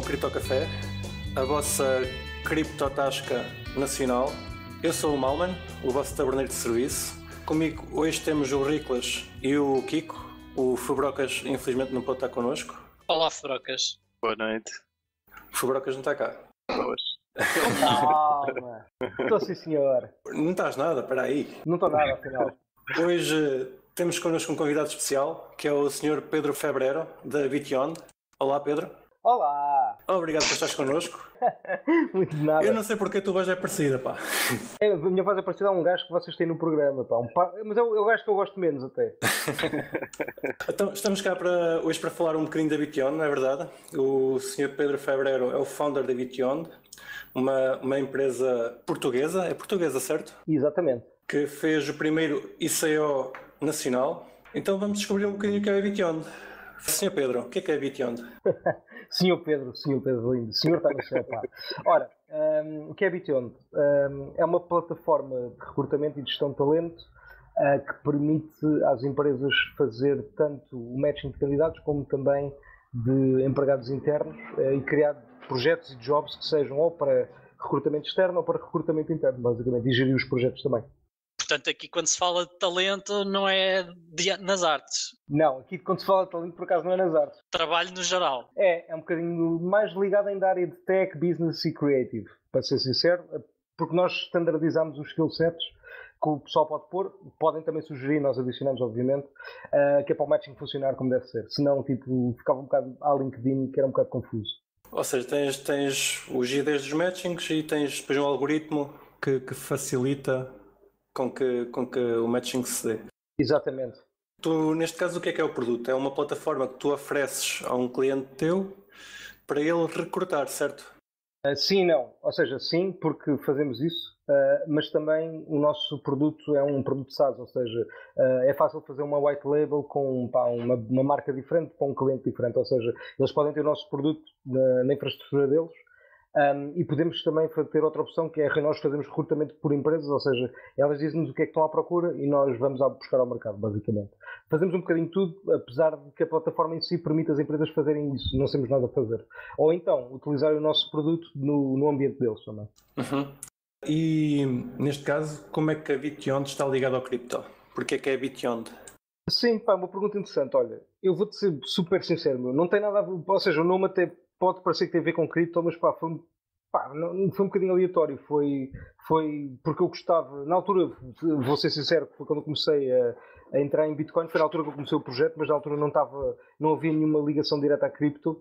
ao CryptoCafe, a vossa criptotasca nacional. Eu sou o Malman, o vosso taberneiro de serviço. Comigo hoje temos o Riklas e o Kiko. O Febrocas infelizmente não pode estar connosco. Olá Febrocas. Boa noite. O Febrocas não está cá. Boas. Calma. Estou sim senhor. Não estás nada, espera aí. Não estou nada afinal. Hoje temos connosco um convidado especial, que é o Sr. Pedro Febrero, da Bityond. Olá Pedro. Olá! Obrigado por estares connosco. Muito de nada. Eu não sei porque a tua voz é parecida, pá. É, a minha voz é parecida a um gajo que vocês têm no programa, pá. Mas é o gajo que eu gosto menos, até. Então, estamos cá hoje para falar um bocadinho da Bityond, não é verdade? O Sr. Pedro Febrero é o founder da Bityond, uma empresa portuguesa. É portuguesa, certo? Exatamente. Que fez o primeiro ICO nacional. Então vamos descobrir um bocadinho o que é a Bityond. Sr. Pedro, o que é a Bityond? Senhor Pedro lindo, o senhor está no céu, pá. Ora, o que é a Bityond? É uma plataforma de recrutamento e de gestão de talento que permite às empresas fazer tanto o matching de candidatos como também de empregados internos e criar projetos e jobs que sejam ou para recrutamento externo ou para recrutamento interno, basicamente, e gerir os projetos também. Portanto, aqui quando se fala de talento não é nas artes. Não, aqui quando se fala de talento por acaso não é nas artes. Trabalho no geral. É um bocadinho mais ligado ainda à área de tech, business e creative, para ser sincero, porque nós standardizamos os skill sets que o pessoal pode pôr, podem também sugerir, nós adicionamos obviamente, que é para o matching funcionar como deve ser. Senão, tipo, ficava um bocado à LinkedIn que era um bocado confuso. Ou seja, tens os IDs dos matchings e tens depois um algoritmo que facilita... Com que o matching se dê. Exatamente. Tu, neste caso, o que é o produto? É uma plataforma que tu ofereces a um cliente teu para ele recrutar, certo? Sim e não. Ou seja, sim, porque fazemos isso, mas também o nosso produto é um produto SaaS, ou seja, é fácil fazer uma white label com uma marca diferente para um cliente diferente. Ou seja, eles podem ter o nosso produto na infraestrutura deles. E podemos também ter outra opção que é nós fazemos recrutamento por empresas, ou seja, elas dizem-nos o que é que estão à procura e nós vamos buscar ao mercado, basicamente. Fazemos um bocadinho tudo, apesar de que a plataforma em si permite às empresas fazerem isso, não temos nada a fazer. Ou então, utilizar o nosso produto no ambiente deles também. Uhum. E, neste caso, como é que a Bityond está ligada ao cripto? Porquê que é a Bityond? Sim, pá, uma pergunta interessante. Olha, eu vou-te ser super sincero, meu. Não tem nada a ver, ou seja, o nome até... Pode parecer que tem a ver com cripto, mas foi um bocadinho aleatório. Foi porque eu gostava, na altura, vou ser sincero, foi quando eu comecei a entrar em Bitcoin, foi na altura que eu comecei o projeto, mas na altura não havia nenhuma ligação direta à cripto.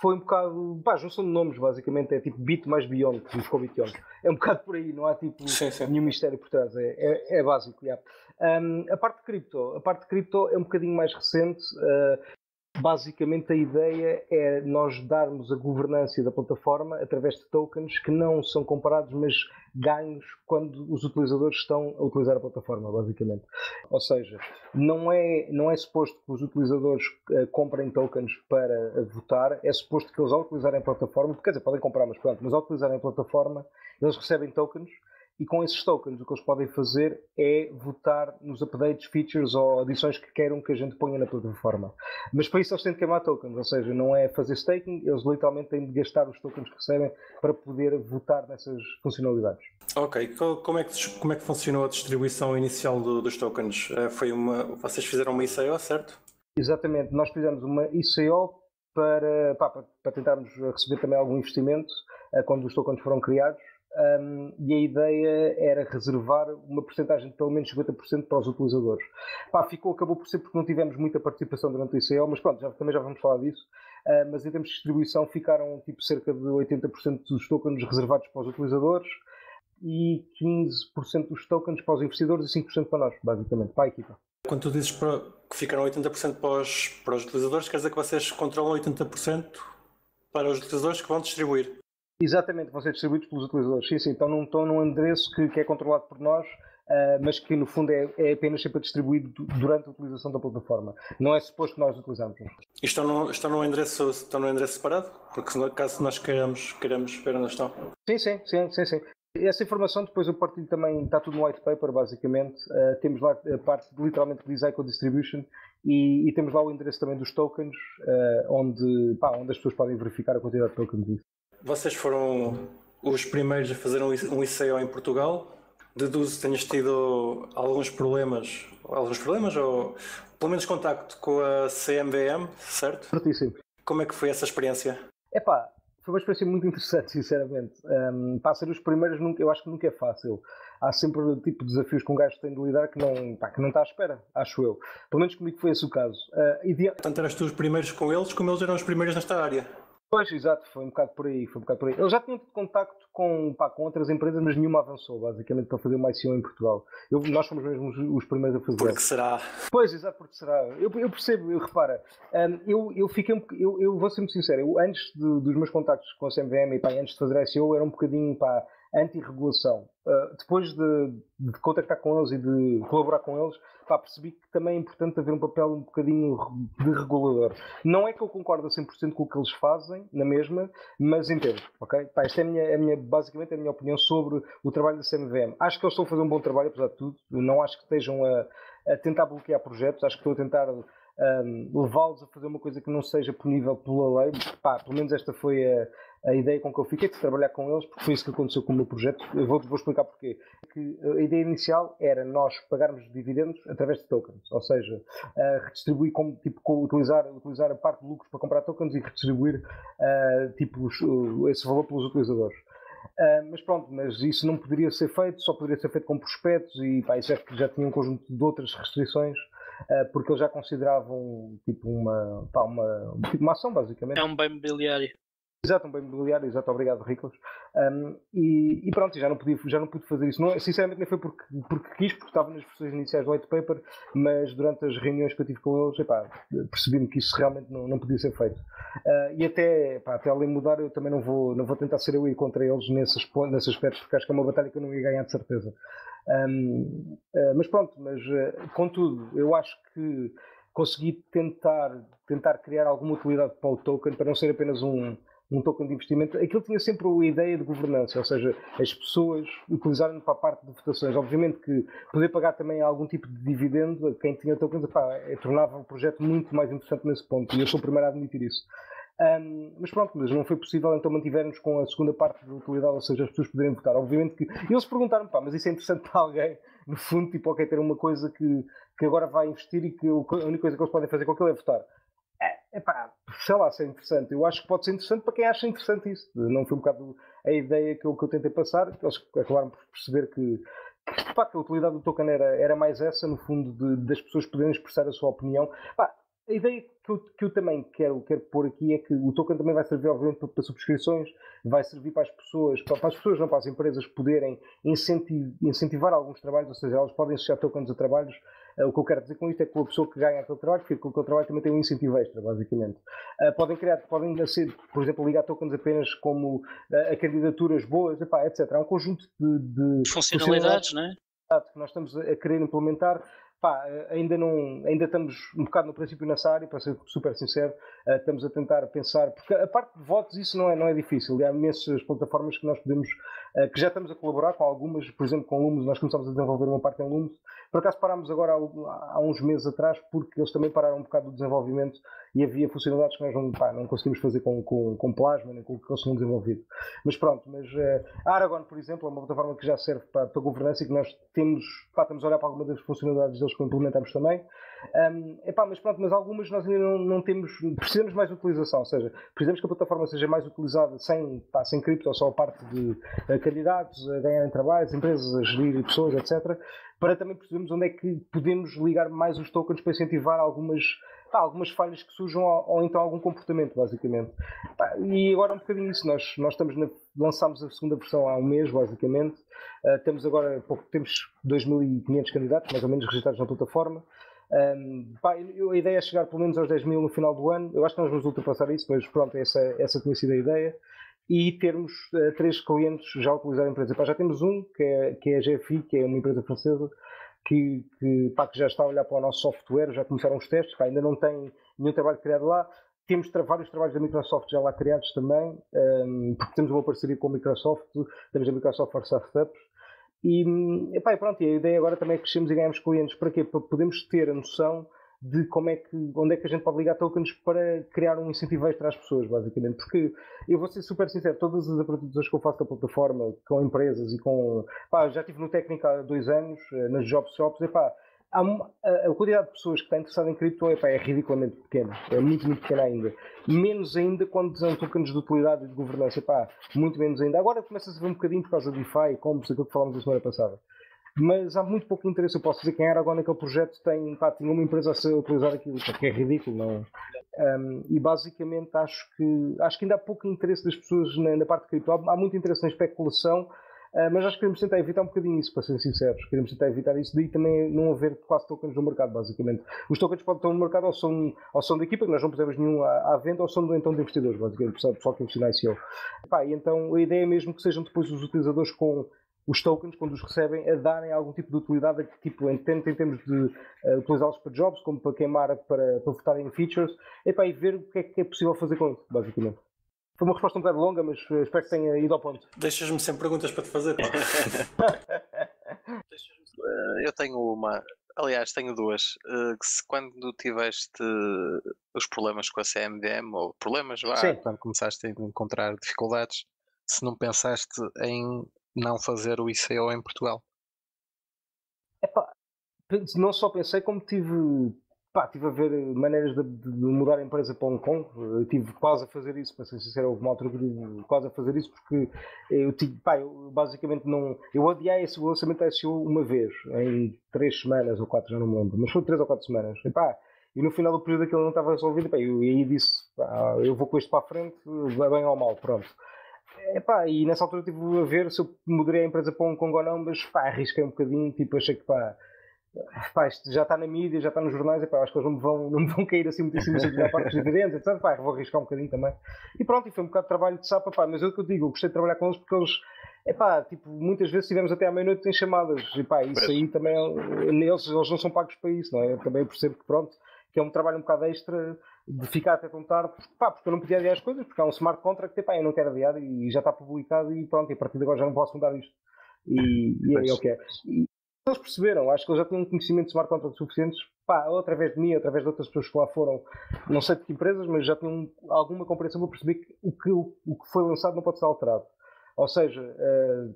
Foi um bocado, junção de nomes basicamente, é tipo Bit mais Beyond, que ficou Bityond. É um bocado por aí, não há tipo sim. Nenhum mistério por trás, é básico. Yeah. A parte de cripto é um bocadinho mais recente. Basicamente a ideia é nós darmos a governança da plataforma através de tokens que não são comparados, mas ganhos quando os utilizadores estão a utilizar a plataforma, basicamente. Ou seja, não é suposto que os utilizadores comprem tokens para votar, é suposto que eles ao utilizarem a plataforma, quer dizer, podem comprar, mas ao utilizarem a plataforma eles recebem tokens. E com esses tokens o que eles podem fazer é votar nos updates, features ou adições que queiram que a gente ponha na plataforma. Mas para isso eles têm de queimar tokens, ou seja, não é fazer staking, eles literalmente têm de gastar os tokens que recebem para poder votar nessas funcionalidades. Ok, como é que funcionou a distribuição inicial dos tokens? Vocês fizeram uma ICO, certo? Exatamente, nós fizemos uma ICO para tentarmos receber também algum investimento quando os tokens foram criados. E a ideia era reservar uma porcentagem de pelo menos 50% para os utilizadores. Acabou por ser porque não tivemos muita participação durante o ICO, mas pronto, também já vamos falar disso. Mas em termos de distribuição ficaram tipo cerca de 80% dos tokens reservados para os utilizadores e 15% dos tokens para os investidores e 5% para nós, basicamente, para a equipa. Quando tu dizes que ficaram 80% para os utilizadores, quer dizer que vocês controlam 80% para os utilizadores que vão distribuir? Exatamente, vão ser distribuídos pelos utilizadores, sim, estão num endereço que é controlado por nós, mas que no fundo é apenas sempre distribuído durante a utilização da plataforma, não é suposto que nós utilizamos. E estão num endereço separado? Porque caso nós queiramos ver onde estão. Sim. Essa informação depois eu partilho também, está tudo no white paper basicamente, temos lá a parte literalmente de ICO distribution e temos lá o endereço também dos tokens, onde as pessoas podem verificar a quantidade de tokens. Vocês foram os primeiros a fazer um ICO em Portugal, deduzo que tenhas tido alguns problemas ou pelo menos contacto com a CMVM, certo? Certíssimo. Como é que foi essa experiência? Foi uma experiência muito interessante, sinceramente. Para ser os primeiros, eu acho que nunca é fácil. Há sempre o tipo de desafios que um gajo tem de lidar que não está à espera, acho eu. Pelo menos comigo foi esse o caso. Portanto, eras tu os primeiros com eles, como eles eram os primeiros nesta área. Pois, exato, foi um bocado por aí. Eles já tinham tido contacto com outras empresas, mas nenhuma avançou, basicamente, para fazer uma ICO em Portugal. Nós fomos mesmo os primeiros a fazer. Porque será? Pois, exato, porque será. Eu percebo, repara, eu vou ser muito sincero, antes dos meus contactos com a CMVM e antes de fazer a ICO, era um bocadinho anti-regulação. Depois de contactar com eles e de colaborar com eles, percebi que também é importante haver um papel um bocadinho de regulador. Não é que eu concordo a 100% com o que eles fazem, na mesma, mas entendo, ok? Esta é basicamente a minha opinião sobre o trabalho da CMVM. Acho que eles estão a fazer um bom trabalho, apesar de tudo. Eu não acho que estejam a tentar bloquear projetos, acho que estou a tentar levá-los a fazer uma coisa que não seja punível pela lei. Pelo menos esta foi a ideia com que eu fiquei de trabalhar com eles, porque foi isso que aconteceu com o meu projeto. Eu vou explicar porquê. Que a ideia inicial era nós pagarmos dividendos através de tokens, ou seja, redistribuir, utilizar a parte de lucros para comprar tokens e redistribuir esse valor pelos utilizadores. Mas isso não poderia ser feito, só poderia ser feito com prospectos e isso já tinha um conjunto de outras restrições, porque eles já consideravam uma ação, basicamente. É um bem mobiliário. Exato, um bem imobiliário, exato, obrigado, Ricos. Já não pude fazer isso. Não, sinceramente, nem foi porque quis, porque estava nas versões iniciais do white paper, mas durante as reuniões que eu tive com eles, percebi-me que isso realmente não podia ser feito. Até além de mudar, eu também não vou tentar ser eu e ir contra eles nesse aspecto, porque acho que é uma batalha que eu não ia ganhar de certeza. Contudo, eu acho que consegui tentar criar alguma utilidade para o token, para não ser apenas um token de investimento. Aquilo tinha sempre a ideia de governança, ou seja, as pessoas utilizaram para a parte de votações. Obviamente que poder pagar também algum tipo de dividendo a quem tinha tokens tornava o projeto muito mais interessante nesse ponto, e eu sou o primeiro a admitir isso. Mas não foi possível, então mantivermos com a segunda parte da utilidade, ou seja, as pessoas poderem votar. Obviamente que eles perguntaram-me, mas isso é interessante para alguém? No fundo, ter uma coisa que agora vai investir e que a única coisa que eles podem fazer com aquilo é votar. Sei lá se é interessante. Eu acho que pode ser interessante para quem acha interessante isso. Não foi um bocado a ideia que eu tentei passar. Eles acabaram por perceber que a utilidade do token era mais essa, no fundo, das pessoas poderem expressar a sua opinião. A ideia que eu também quero pôr aqui é que o token também vai servir, obviamente, para subscrições, vai servir para as pessoas, não para as empresas, poderem incentivar alguns trabalhos, ou seja, elas podem associar tokens a trabalhos. O que eu quero dizer com isto é que a pessoa que ganha aquele trabalho, porque aquele trabalho também tem um incentivo extra, basicamente. Podem, por exemplo, ligar tokens apenas como a candidaturas boas, etc. Há um conjunto de funcionalidades, não é? Que nós estamos a querer implementar. Ainda estamos um bocado no princípio nessa área, para ser super sincero, estamos a tentar pensar, porque a parte de votos isso não é difícil, há imensas plataformas que nós podemos, que já estamos a colaborar com algumas, por exemplo com Lumos, nós começámos a desenvolver uma parte em Lumos, por acaso parámos agora há uns meses atrás, porque eles também pararam um bocado do desenvolvimento e havia funcionalidades que nós não conseguimos fazer com Plasma, nem com o que eles tinham desenvolvido, mas a Aragon, por exemplo, é uma plataforma que já serve para governança e que nós temos, estamos a olhar para alguma das funcionalidades que implementamos também. Mas algumas nós ainda não temos, precisamos mais de utilização, ou seja, precisamos que a plataforma seja mais utilizada sem cripto, ou só a parte de candidatos a ganharem trabalhos, empresas a gerir pessoas, etc., para também percebermos onde é que podemos ligar mais os tokens para incentivar algumas falhas que surjam ou então algum comportamento, basicamente. E agora um bocadinho isso, nós estamos lançámos a segunda versão há um mês, basicamente. Temos agora temos 2.500 candidatos, mais ou menos, registados na plataforma. A ideia é chegar pelo menos aos 10.000 no final do ano. Eu acho que nós vamos ultrapassar isso, mas pronto, essa tinha sido a ideia. E termos 3 clientes já a utilizar a empresa. Já temos um, que é a GFI, que é uma empresa francesa, que já está a olhar para o nosso software, já começaram os testes, ainda não tem nenhum trabalho criado lá. Temos vários trabalhos da Microsoft já lá criados também, porque temos uma parceria com a Microsoft, temos a Microsoft for Startups, e, epá, e pronto, a ideia agora também é que crescemos e ganhamos clientes. Para quê? Para podermos ter a noção de como é que, onde é que a gente pode ligar tokens para criar um incentivo extra às pessoas, basicamente. Porque, eu vou ser super sincero, todas as apresentações que eu faço da plataforma, com empresas e com... Pá, já estive no técnico há 2 anos, nas job shops, e pá, a quantidade de pessoas que está interessada em cripto é ridiculamente pequena, é muito, muito pequena ainda. Menos ainda quando são tokens de utilidade e de governança, epá, muito menos ainda. Agora começa-se a ver um bocadinho por causa do DeFi, como aquilo que falámos na semana passada. Mas há muito pouco interesse. Eu posso dizer que em Aragon naquele projeto tinha uma empresa a ser utilizar aquilo, que é ridículo, não é? E basicamente acho que ainda há pouco interesse das pessoas na parte de cripto. Há muito interesse na especulação. Mas acho que queremos tentar evitar um bocadinho isso, para serem sinceros. Queremos tentar evitar isso, daí também não haver quase tokens no mercado, basicamente. Os tokens podem estar no mercado ou são da equipa, que nós não pusemos nenhum à venda, ou são então de investidores, basicamente, do pessoal que investiu na ICO. E então a ideia é mesmo que sejam depois os utilizadores com os tokens, quando os recebem, a darem algum tipo de utilidade, tipo, em termos de utilizá-los para jobs, como para queimar, para votar em features, e ver o que é possível fazer com isso, basicamente. Foi uma resposta um bocado longa, mas espero que tenha ido ao ponto. Deixas-me sempre perguntas para te fazer. Eu tenho uma, aliás, tenho duas. Que se, quando tiveste os problemas com a CMVM, ou problemas, quando começaste a encontrar dificuldades, se não pensaste em não fazer o ICO em Portugal? Epá, não só pensei, como tive a ver maneiras de mudar a empresa para Hong Kong. Eu tive quase a fazer isso, para ser sincero, houve uma altura que tive quase a fazer isso, porque eu basicamente não... Eu adiei esse lançamento da SEO uma vez, em 3 semanas ou 4, já não me lembro, mas foi 3 ou 4 semanas. E no final do período aquilo não estava resolvido, e aí disse, eu vou com isto para a frente, vai bem ou mal, pronto. E nessa altura tive a ver se eu mudaria a empresa para Hong Kong ou não, mas arrisquei um bocadinho, achei que isto já está na mídia, já está nos jornais, acho que eles não me vão cair assim muito em cima da parte dos dividendos, etc. Vou arriscar um bocadinho também. E pronto, e foi um bocado de trabalho de SAP, mas é o que eu digo, eu gostei de trabalhar com eles porque eles, muitas vezes estivemos até à meia-noite em chamadas, isso aí também, eles não são pagos para isso, não é? Eu também percebo que, pronto, que é um trabalho um bocado extra de ficar até tão tarde, porque eu não podia adiar as coisas, porque há um smart contract, eu não quero adiar e já está publicado e pronto, e a partir de agora já não posso mudar isto. E aí é o que é. Eles perceberam, acho que eles já tinham um conhecimento de smart contracts suficientes, ou através de mim, ou através de outras pessoas que lá foram, não sei de que empresas, mas já tinham alguma compreensão para perceber que o que foi lançado não pode ser alterado. Ou seja,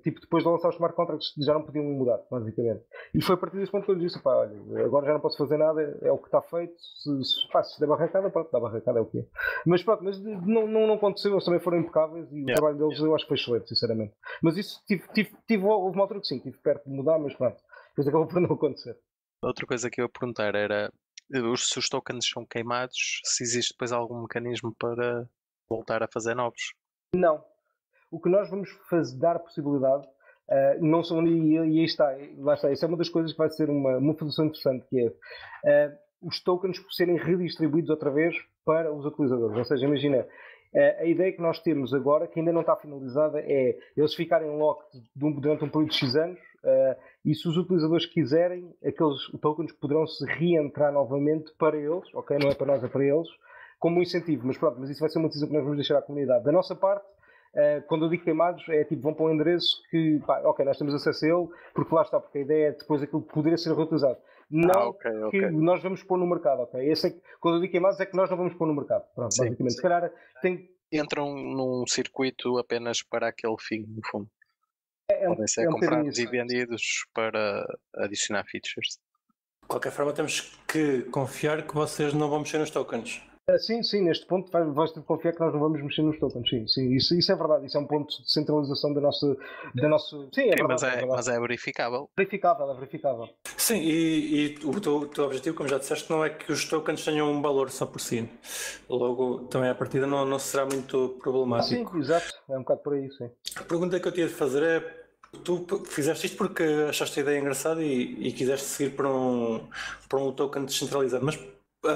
depois de lançar os smart contracts já não podiam mudar, basicamente. E foi a partir desse ponto que eu lhes disse, olha, agora já não posso fazer nada, é o que está feito, se der barracada, pronto, dá barracada, é o que é. Mas pronto, mas não aconteceu, eles também foram impecáveis e o trabalho deles eu acho que foi excelente, sinceramente. Mas isso, houve uma altura que sim, estive perto de mudar, mas pronto. Depois acabou por não acontecer. Outra coisa que eu ia perguntar era, se os tokens são queimados, se existe depois algum mecanismo para voltar a fazer novos? Não. O que nós vamos fazer, dar possibilidade, não são, e aí está, lá está, isso é uma das coisas que vai ser uma função interessante, que é os tokens serem redistribuídos outra vez para os utilizadores. Ou seja, imagina, a ideia que nós temos agora, que ainda não está finalizada, é eles ficarem locked durante um período de X anos, e se os utilizadores quiserem, aqueles tokens poderão-se reentrar novamente para eles, ok? Não é para nós, é para eles, como um incentivo. Mas pronto, mas isso vai ser uma decisão que nós vamos deixar à comunidade. Da nossa parte, quando eu digo queimados, é tipo, vão para um endereço que, ok, nós temos acesso a ele, porque lá está, porque a ideia é depois aquilo poder ser reutilizado. Não que nós vamos pôr no mercado, ok? Esse é que, quando eu digo queimados, é que nós não vamos pôr no mercado. Pronto, sim, basicamente. Sim. Se calhar tem... Entram num circuito apenas para aquele fim, no fundo. Podem ser comprados e vendidos para adicionar features. De qualquer forma, temos que confiar que vocês não vão mexer nos tokens. Sim, neste ponto vais ter de confiar que nós não vamos mexer nos tokens. Sim, isso é verdade. Isso é um ponto de centralização da nossa... Sim, é verdade. Mas é verificável. É verificável. Sim, e o teu objetivo, como já disseste, não é que os tokens tenham um valor só por si. Logo, também à partida não será muito problemático. Sim, exato. É um bocado por aí, sim. A pergunta que eu tinha de fazer é, tu fizeste isto porque achaste a ideia engraçada e quiseste seguir para um token descentralizado, mas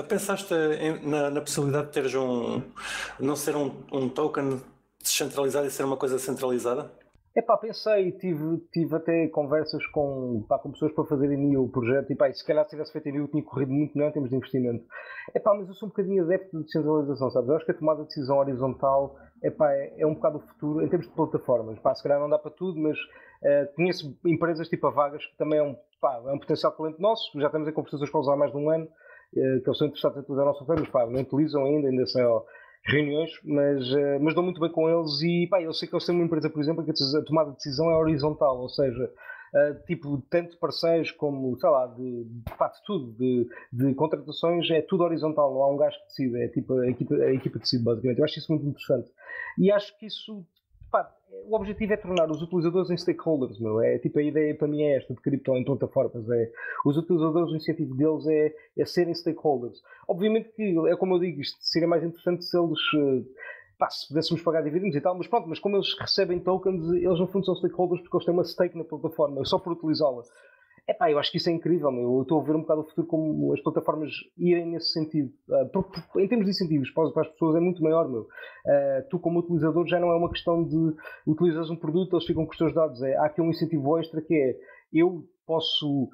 pensaste na possibilidade de teres não ser um token descentralizado e ser uma coisa centralizada? Epá, pensei, tive até conversas com pessoas para fazerem NIO o projeto e pá, se calhar se tivesse feito NIO tinha corrido muito melhor em termos de investimento. Epá, mas eu sou um bocadinho adepto de descentralização, sabes? Eu acho que a tomada de decisão horizontal epá, é um bocado o futuro em termos de plataformas. Pá, se calhar não dá para tudo, mas conheço empresas tipo a Vagas, que também é um potencial cliente nosso, já estamos em conversações com eles há mais de um ano, que eles são interessados em utilizar a nossa oferta, mas pá, não utilizam ainda são... reuniões, mas dou muito bem com eles e pá, eu sei que eles têm uma empresa, por exemplo, que a tomada de decisão é horizontal, ou seja, tipo, tanto parceiros como, sei lá, de tudo, de contratações, é tudo horizontal, não há um gajo que decide, é tipo a equipa decide basicamente. Eu acho isso muito interessante e acho que isso, pá, o objetivo é tornar os utilizadores em stakeholders, meu. É tipo a ideia para mim é esta de cripto em plataformas, é os utilizadores, o incentivo deles é serem stakeholders. Obviamente que é como eu digo, isto seria mais interessante se eles se pudéssemos pagar dividendos e tal, mas pronto, mas como eles recebem tokens, eles no fundo são stakeholders porque eles têm uma stake na plataforma, só por utilizá-la. Epá, eu acho que isso é incrível, meu. Eu estou a ver um bocado o futuro como as plataformas irem nesse sentido. Em termos de incentivos para as pessoas é muito maior, meu. Tu como utilizador já não é uma questão de utilizares um produto, eles ficam com os teus dados. Há aqui um incentivo extra que é, eu posso...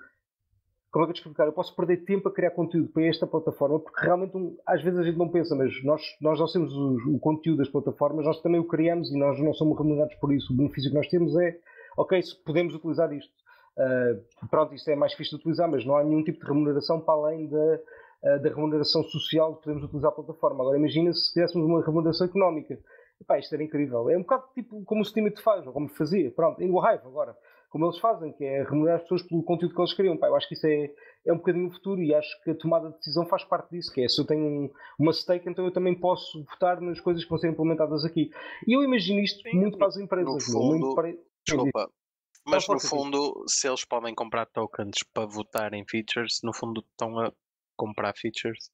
Como é que eu te explicar? Eu posso perder tempo a criar conteúdo para esta plataforma, porque realmente às vezes a gente não pensa, mas nós já temos o conteúdo das plataformas, nós também o criamos e nós não somos remunerados por isso. O benefício que nós temos é, ok, podemos utilizar isto. Pronto, isto é mais fixe de utilizar, mas não há nenhum tipo de remuneração para além da remuneração social que podemos utilizar a plataforma. Agora imagina se tivéssemos uma remuneração económica. Epá, isto era incrível. É um bocado tipo como o Steam faz, ou como fazia, pronto, em Hive agora, como eles fazem, que é remunerar as pessoas pelo conteúdo que eles criam. Epá, eu acho que isso é um bocadinho o futuro e acho que a tomada de decisão faz parte disso, que é, se eu tenho uma stake, então eu também posso votar nas coisas que vão ser implementadas aqui. E eu imagino isto muito para as empresas. Desculpa. Mas no fundo, se eles podem comprar tokens para votar em features, no fundo estão a comprar features.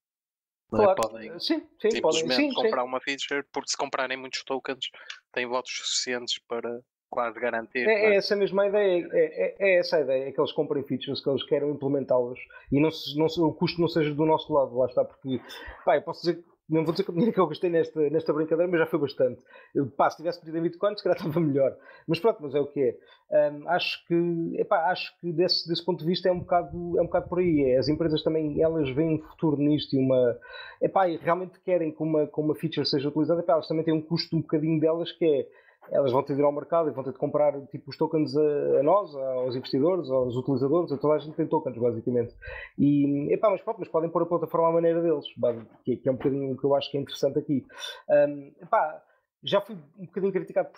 Claro. Podem simplesmente comprar uma feature, porque se comprarem muitos tokens, têm votos suficientes para quase garantir. É essa a mesma ideia, é essa a ideia, é que eles comprem features, que eles queiram implementá-las e não o custo não seja do nosso lado, lá está, porque pá, eu posso dizer que não vou dizer que o dinheiro que eu gastei nesta brincadeira, mas já foi bastante. Se tivesse pedido em Bitcoin, se calhar estava melhor. Mas pronto, mas é o que é. Acho que desse ponto de vista é um bocado por aí. As empresas também, elas veem um futuro nisto e realmente querem que uma feature seja utilizada. Elas também têm um custo um bocadinho delas que é, elas vão ter de ir ao mercado e vão ter de comprar tipo, os tokens a nós, aos investidores, aos utilizadores, a toda a gente tem tokens, basicamente. E, mas podem pôr a plataforma à maneira deles, que é um bocadinho o que eu acho que é interessante aqui. Já fui um bocadinho criticado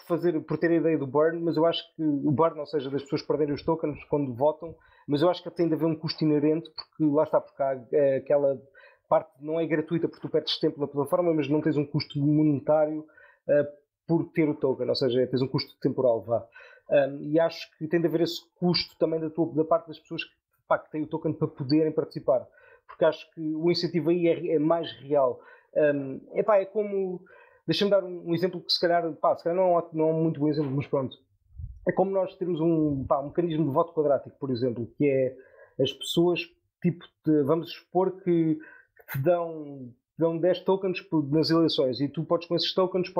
por ter a ideia do burn, mas eu acho que o burn, ou seja, das pessoas perderem os tokens quando votam, mas eu acho que tem de haver um custo inerente, porque lá está, porque há aquela parte não é gratuita, porque tu perdes tempo na plataforma, mas não tens um custo monetário por ter o token, ou seja, tens um custo temporal, vá. E acho que tem de haver esse custo também da parte das pessoas que têm o token para poderem participar, porque acho que o incentivo aí é mais real. É como... Deixa-me dar um exemplo que se calhar não é um muito bom exemplo, mas pronto. É como nós termos um mecanismo de voto quadrático, por exemplo, que é as pessoas, vamos expor que te dão 10 tokens nas eleições e tu podes com esses tokens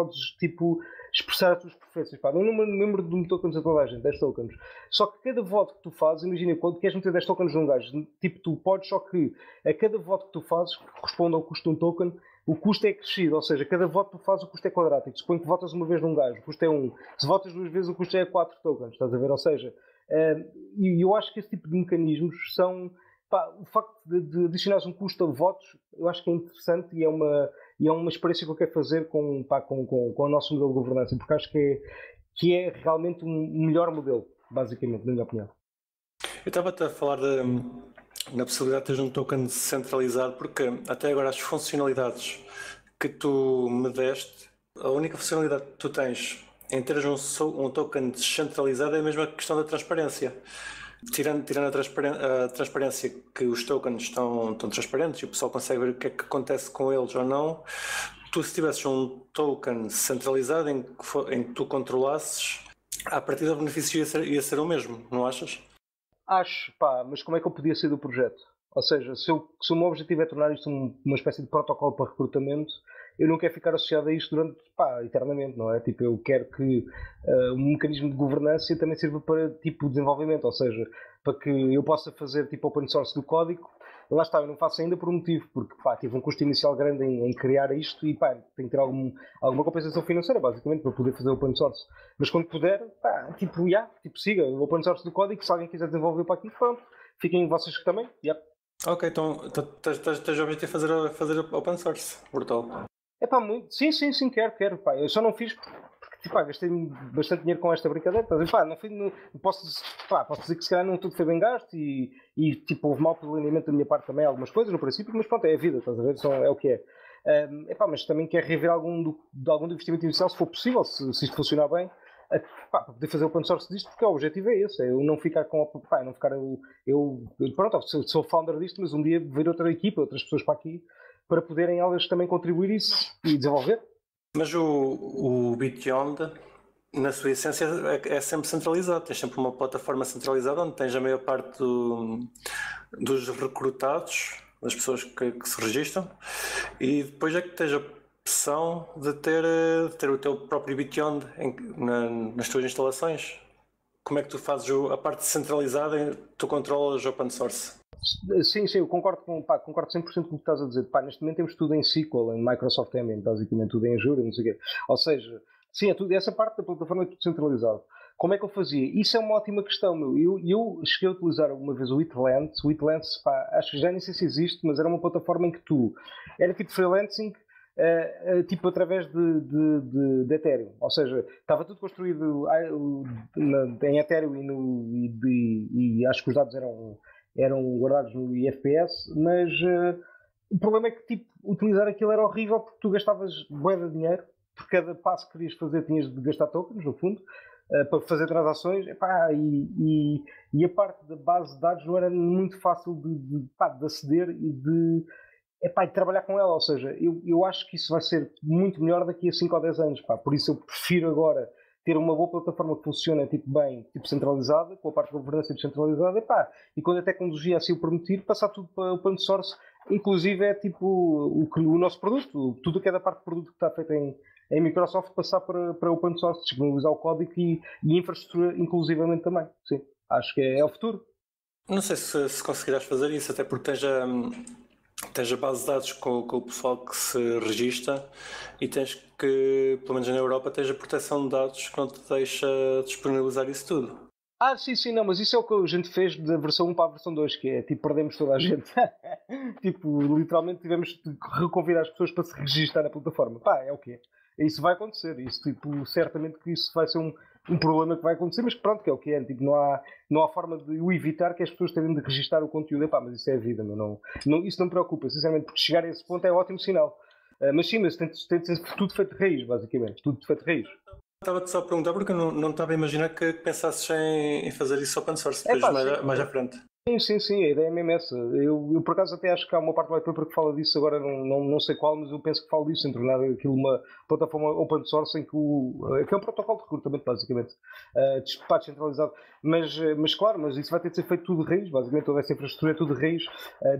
expressar as tuas preferências, dá um número de tokens a toda a gente, 10 tokens, só que cada voto que tu fazes, imagina, quando queres meter 10 tokens num gajo, tu podes, só que a cada voto que tu fazes, que corresponde ao custo de um token, o custo é crescido, ou seja, cada voto que tu fazes o custo é quadrático, suponho que votas uma vez num gajo, o custo é 1, se votas duas vezes o custo é 4 tokens, estás a ver, ou seja, e eu acho que esse tipo de mecanismos são... o facto de adicionares um custo a votos, eu acho que é interessante e é uma experiência que eu quero fazer com o nosso modelo de governança, porque acho que é realmente um melhor modelo, basicamente, na minha opinião. Eu estava-te a falar na possibilidade de teres um token centralizado, porque até agora as funcionalidades que tu me deste, a única funcionalidade que tu tens em teres um token descentralizado é a mesma questão da transparência. Tirando a transparência, que os tokens estão transparentes e o pessoal consegue ver o que é que acontece com eles ou não, tu se tivesses um token centralizado em que tu controlasses, à partida o benefício ia ser o mesmo, não achas? Acho, mas como é que eu podia sair do projeto? Ou seja, se o meu objetivo é tornar isto uma espécie de protocolo para recrutamento, eu não quero ficar associado a isto durante, eternamente, não é? Tipo, eu quero que o mecanismo de governança também sirva para, desenvolvimento, ou seja, para que eu possa fazer, open source do código. Lá está, eu não faço ainda por um motivo, porque, tive um custo inicial grande em criar isto e, tenho que ter alguma compensação financeira, basicamente, para poder fazer open source. Mas quando puder, siga o open source do código, se alguém quiser desenvolver para aqui, pronto, fiquem vocês também, Ok, então, estás a objetivo fazer open source, brutal. Muito. Sim, quero. Eu só não fiz porque gastei bastante dinheiro com esta brincadeira. Posso dizer que se calhar não tudo foi bem gasto e houve mau planeamento da minha parte também, algumas coisas no princípio, mas pronto, é a vida, estás a ver? É o que é. Mas também quero rever algum investimento inicial, se for possível, se isto funcionar bem, para poder fazer o open source disto, porque o objetivo é esse, eu não ficar com sou founder disto, mas um dia ver outra equipa, outras pessoas para aqui, para poderem elas também contribuir isso e desenvolver. Mas o Bityond, na sua essência, é sempre centralizado. Tens sempre uma plataforma centralizada onde tens a maior parte dos recrutados, das pessoas que se registram, e depois é que tens a opção de ter o teu próprio Bityond nas tuas instalações. Como é que tu fazes a parte centralizada? Tu controlas open source? Sim, eu concordo 100% com o que estás a dizer. Neste momento temos tudo em SQL, em Microsoft M, basicamente tudo em Azure, não sei o quê. Ou seja, sim, essa parte da plataforma é tudo centralizado. Como é que eu fazia? Isso é uma ótima questão, meu. Eu cheguei a utilizar uma vez o Utrust. O Utrust, acho que já nem sei se existe, mas era uma plataforma em que era freelancing, através de Ethereum, ou seja, estava tudo construído em Ethereum e acho que os dados eram guardados no IFPS, mas o problema é que utilizar aquilo era horrível, porque tu gastavas bué de dinheiro, por cada passo que querias fazer tinhas de gastar tokens, no fundo, para fazer transações, e a parte da base de dados não era muito fácil de aceder e de trabalhar com ela, ou seja, eu acho que isso vai ser muito melhor daqui a 5 ou 10 anos, por isso eu prefiro agora ter uma boa plataforma que funciona bem, centralizada, com a parte de governança descentralizada, e quando até a tecnologia assim o permitir, passar tudo para open source, inclusive o nosso produto, tudo o que é da parte de produto que está feito em Microsoft, passar para open source, disponibilizar o código e infraestrutura inclusivamente também. Sim, acho que é o futuro. Não sei se conseguirás fazer isso, até porque tens a base de dados com o pessoal que se registra e tens que, pelo menos na Europa, tens a proteção de dados que não te deixa disponibilizar isso tudo. Sim, não, mas isso é o que a gente fez da versão 1 para a versão 2, que é, perdemos toda a gente. Literalmente tivemos de reconvidar as pessoas para se registrar na plataforma. É o que é. Isso vai acontecer. Isso, certamente que isso vai ser um problema que vai acontecer, mas pronto, que é o que é. Não há forma de o evitar que as pessoas terem de registar o conteúdo. Mas isso é a vida, isso não me preocupa, sinceramente, porque chegar a esse ponto é um ótimo sinal. Mas sim, mas tem de ser tudo feito de raiz, basicamente. Tudo feito de raiz. Estava-te só a perguntar porque eu não estava a imaginar que pensasses em fazer isso open source depois mais à frente. Sim, a ideia é mesmo essa. Eu por acaso até acho que há uma parte do white paper que fala disso, agora não sei qual, mas eu penso que fala disso, em tornar aquilo uma plataforma open source em que é um protocolo de recrutamento, basicamente, descentralizado. Mas claro, isso vai ter de ser feito tudo de raiz, basicamente, toda essa infraestrutura é tudo de raiz,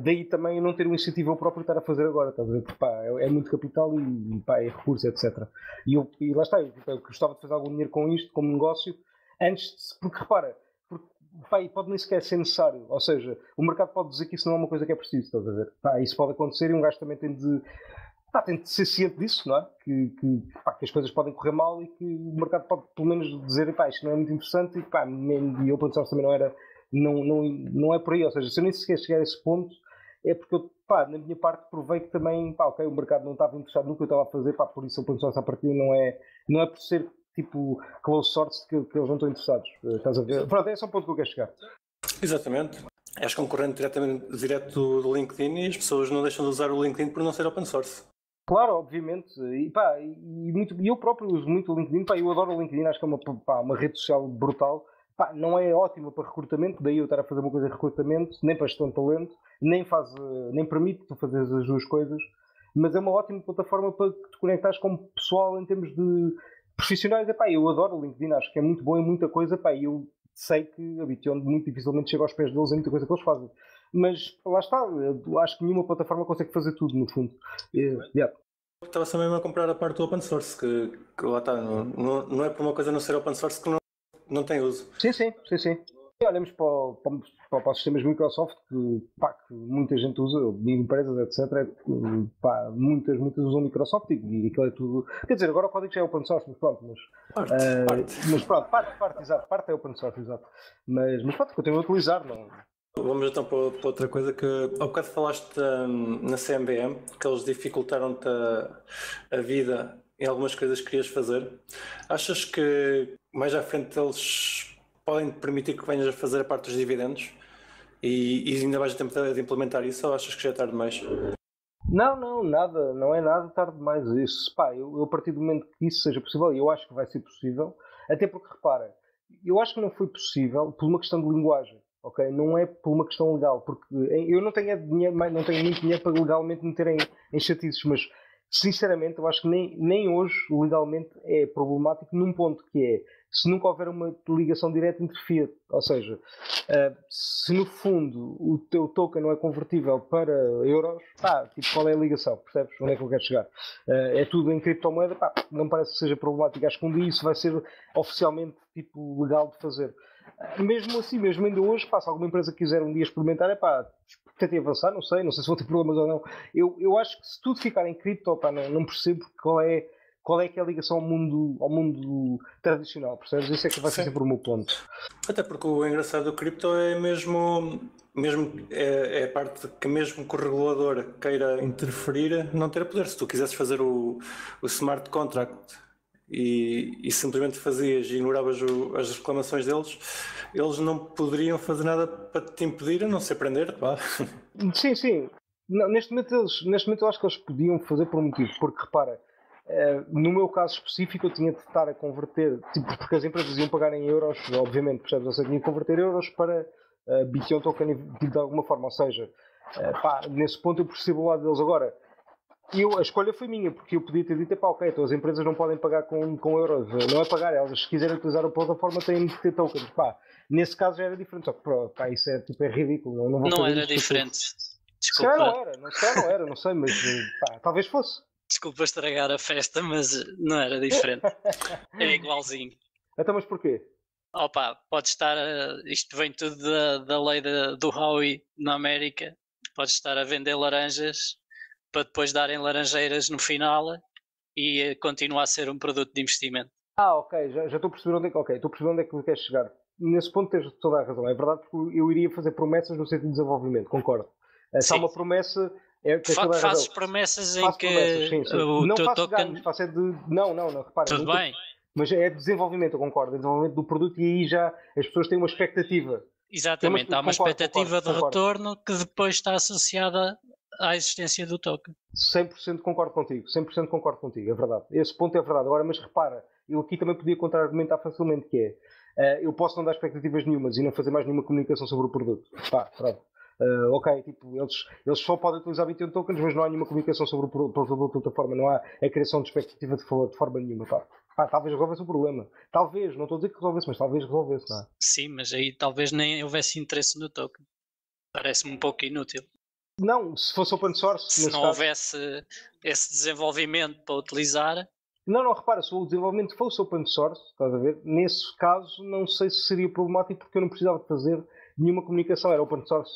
daí também não ter um incentivo ao próprio estar a fazer agora, estás a ver? Porque é muito capital e é recurso, etc. E lá está, eu gostava de fazer algum dinheiro com isto, como negócio, porque repara, pode nem sequer ser necessário, ou seja, o mercado pode dizer que isso não é uma coisa que é preciso, estás a ver? Isso pode acontecer e um gajo também tem de ser ciente disso, não é? Que as coisas podem correr mal e que o mercado pode pelo menos dizer, isto não é muito interessante e e open source também não é por aí, ou seja, se eu nem sequer chegar a esse ponto é porque eu, na minha parte provei que também, o mercado não estava interessado no que eu estava a fazer, por isso open source a partir não é por ser close source que eles não estão interessados. Estás a ver? Pronto, é só um ponto que eu quero chegar. Exatamente. És concorrente direto do LinkedIn e as pessoas não deixam de usar o LinkedIn por não ser open source. Claro, obviamente. E eu próprio uso muito o LinkedIn. Eu adoro o LinkedIn, acho que é uma rede social brutal. Não é ótima para recrutamento, daí eu estar a fazer uma coisa de recrutamento, nem para gestão de talento, nem permite tu fazer as duas coisas, mas é uma ótima plataforma para que te conectares com o pessoal em termos de profissionais. Eu adoro o LinkedIn, acho que é muito bom em muita coisa, eu sei que a Bityond muito dificilmente chega aos pés deles em muita coisa que eles fazem. Mas lá está, eu acho que nenhuma plataforma consegue fazer tudo, no fundo. Estava-se mesmo a comprar a parte do open source, que lá está, não é por uma coisa não ser open source que não tem uso. Sim. E olhamos para os sistemas Microsoft, que muita gente usa, empresas, etc. Muitas usam Microsoft e aquilo é tudo. Quer dizer, agora o código já é open source, mas pronto. Parte é open source, exato. Mas pronto, continuo a utilizar, não. Vamos então para outra coisa que há bocado falaste na CMVM, que eles dificultaram-te a vida em algumas coisas que querias fazer. Achas que mais à frente eles podem permitir que venhas a fazer a parte dos dividendos e ainda vais a tempo de implementar isso, ou achas que já é tarde demais? Não, nada, não é nada tarde demais isso. Eu a partir do momento que isso seja possível, e eu acho que vai ser possível, até porque, repara, eu acho que não foi possível por uma questão de linguagem. Okay? Não é por uma questão legal, porque eu não tenho muito dinheiro para legalmente meter em chatices, mas sinceramente eu acho que nem hoje legalmente é problemático num ponto que é, se nunca houver uma ligação direta entre fiat, ou seja, se no fundo o teu token não é convertível para euros, qual é a ligação, percebes? Onde é que eu quero chegar? É tudo em criptomoeda, não parece que seja problemático, acho que um dia isso vai ser oficialmente legal de fazer. Mesmo assim, mesmo ainda hoje, se alguma empresa quiser um dia experimentar, tentei avançar, não sei se vão ter problemas ou não. Eu acho que se tudo ficar em cripto, não percebo qual é que é a ligação ao mundo tradicional, percebes? Isso é que vai ser sempre o meu ponto. Até porque o engraçado do cripto é mesmo é a parte que mesmo que o regulador queira interferir, não ter poder. Se tu quisesses fazer o smart contract e simplesmente fazias e ignoravas as reclamações deles, eles não poderiam fazer nada para te impedir, a não se prender, claro. Sim. Não, neste momento eu acho que eles podiam fazer por um motivo, porque repara, no meu caso específico eu tinha de estar a converter, porque as empresas iam pagar em euros, obviamente, percebes? Ou seja, tinha de converter euros para Bityond token de alguma forma, ou seja, nesse ponto eu percebo o lado deles agora. A escolha foi minha, porque eu podia ter dito, então as empresas não podem pagar com euros, não é pagar, elas se quiserem utilizar a plataforma têm de ter tokens, nesse caso já era diferente, só que isso é, é ridículo. Não era diferente, desculpa. Se calhar não era, não sei, mas talvez fosse. Desculpa estragar a festa, mas não era diferente, é igualzinho. Então mas porquê? Pode estar, isto vem tudo da lei do Howie na América, pode estar a vender laranjas para depois darem laranjeiras no final e continuar a ser um produto de investimento. Ok, já estou a perceber onde é que queres chegar. Nesse ponto tens toda a razão. É verdade, porque eu iria fazer promessas no sentido de desenvolvimento, concordo. Se há uma promessa... Fazes promessas em que... Sim. Não faço token... faço é de... Não, repara. Tudo bem. Mas é desenvolvimento, eu concordo. É desenvolvimento do produto e aí já as pessoas têm uma expectativa. Exatamente, há uma expectativa de retorno que depois está associada... à existência do token. 100% concordo contigo, é verdade. Esse ponto é verdade. Agora, mas repara, eu aqui também podia contra-argumentar facilmente, que é, eu posso não dar expectativas nenhumas e não fazer mais nenhuma comunicação sobre o produto. Pronto. Eles só podem utilizar 21 tokens, mas não há nenhuma comunicação sobre o produto de outra forma, não há a criação de expectativa de forma nenhuma. Talvez resolvesse o problema. Talvez, não estou a dizer que resolvesse, mas talvez resolvesse, não é? Sim, mas aí talvez nem houvesse interesse no token. Parece-me um pouco inútil. Não, se fosse open source... Se não houvesse esse desenvolvimento para utilizar... Não, repara, se o desenvolvimento fosse open source, estás a ver? Nesse caso, não sei se seria problemático, porque eu não precisava de fazer nenhuma comunicação. Era open source,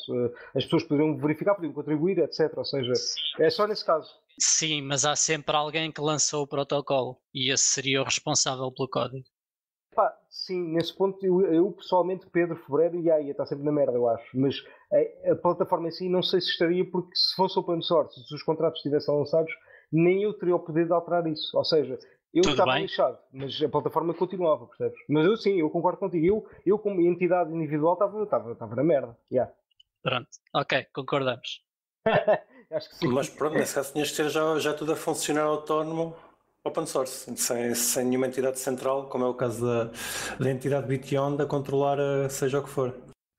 as pessoas poderiam verificar, podiam contribuir, etc. Ou seja, é só nesse caso. Sim, mas há sempre alguém que lançou o protocolo e esse seria o responsável pelo código. Sim, nesse ponto eu pessoalmente, Pedro Febrero, está sempre na merda, eu acho, mas a plataforma em si não sei se estaria, porque se fosse open source, se os contratos estivessem lançados, nem eu teria o poder de alterar isso, ou seja, eu estava lixado, mas a plataforma continuava, percebes? Mas eu concordo contigo, eu como entidade individual estava na merda, Pronto, ok, concordamos. Acho que sim. Mas pronto, nesse caso tinhas que ter já tudo a funcionar autónomo, open source, sem nenhuma entidade central, como é o caso da entidade Bityond, a controlar seja o que for.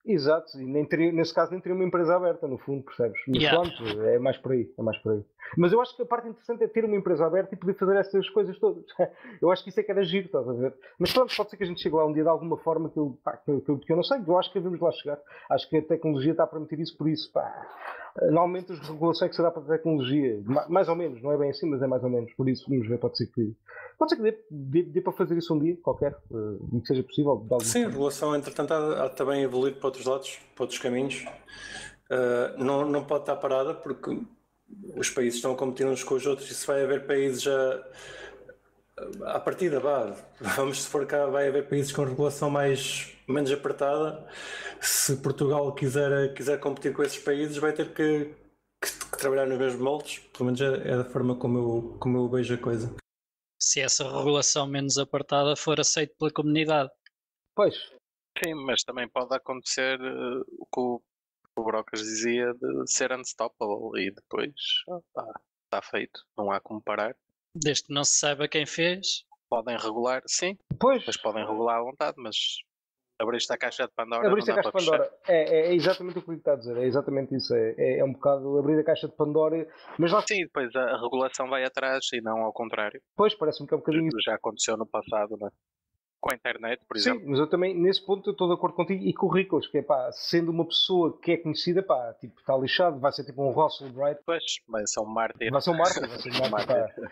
Exato, e nem teria, nesse caso nem teria uma empresa aberta, no fundo, percebes? Mas pronto, é mais por aí, é mais por aí. Mas eu acho que a parte interessante é ter uma empresa aberta e poder fazer essas coisas todas. Eu acho que isso é que era giro, estás a ver? Mas pronto, pode ser que a gente chegue lá um dia de alguma forma que eu não sei, eu acho que devemos lá chegar. Acho que a tecnologia está a permitir isso, por isso, pá. Normalmente os reguladores é que se dá para a tecnologia, mais ou menos, não é bem assim, mas é mais ou menos. Por isso, vamos ver, pode ser que dê para fazer isso um dia, qualquer, e que seja possível. Sim, a regulação, entretanto, há também evoluído para outros lados, para outros caminhos. Não pode estar parada, porque os países estão a competir uns com os outros, e se vai haver países à partida, se for cá, vai haver países com regulação menos apertada. Se Portugal quiser competir com esses países, vai ter que trabalhar nos mesmos moldes, pelo menos é da forma como eu vejo a coisa. Se essa regulação menos apertada for aceita pela comunidade. Pois. Sim, mas também pode acontecer o que o Brocas dizia de ser unstoppable e depois está feito, não há como parar. Desde que não se saiba quem fez. Podem regular, sim. Pois. Mas podem regular à vontade, mas abriste a caixa de Pandora. Abriste a caixa de Pandora. É exatamente o que o está a dizer. É exatamente isso. É um bocado abrir a caixa de Pandora. Mas lá... Sim, depois a regulação vai atrás e não ao contrário. Pois, parece-me que é um bocadinho isso. Já aconteceu no passado, não é? Com a internet, por exemplo. Sim, mas eu também, nesse ponto, eu estou de acordo contigo e com o Rickles, que é sendo uma pessoa que é conhecida, está lixado, vai ser tipo um Russell Bright. Pois, mas são mártires. Vai ser um mártir,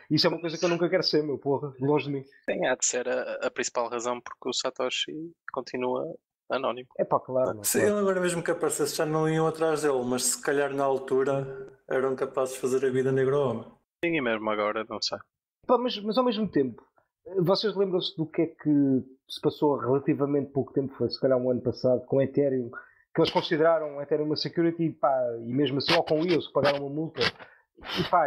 Isso é uma coisa que eu nunca quero ser, meu porra, longe de mim. Sim, há de ser a principal razão porque o Satoshi continua anónimo. Claro. Se ele agora mesmo que aparecesse, já não iam atrás dele, mas se calhar na altura eram capazes de fazer a vida negra ao homem. Sim, e mesmo agora, não sei. Mas ao mesmo tempo, vocês lembram-se do que é que se passou relativamente pouco tempo, foi se calhar um ano passado, com Ethereum, que eles consideraram Ethereum uma security e mesmo assim, ou com eles, pagaram uma multa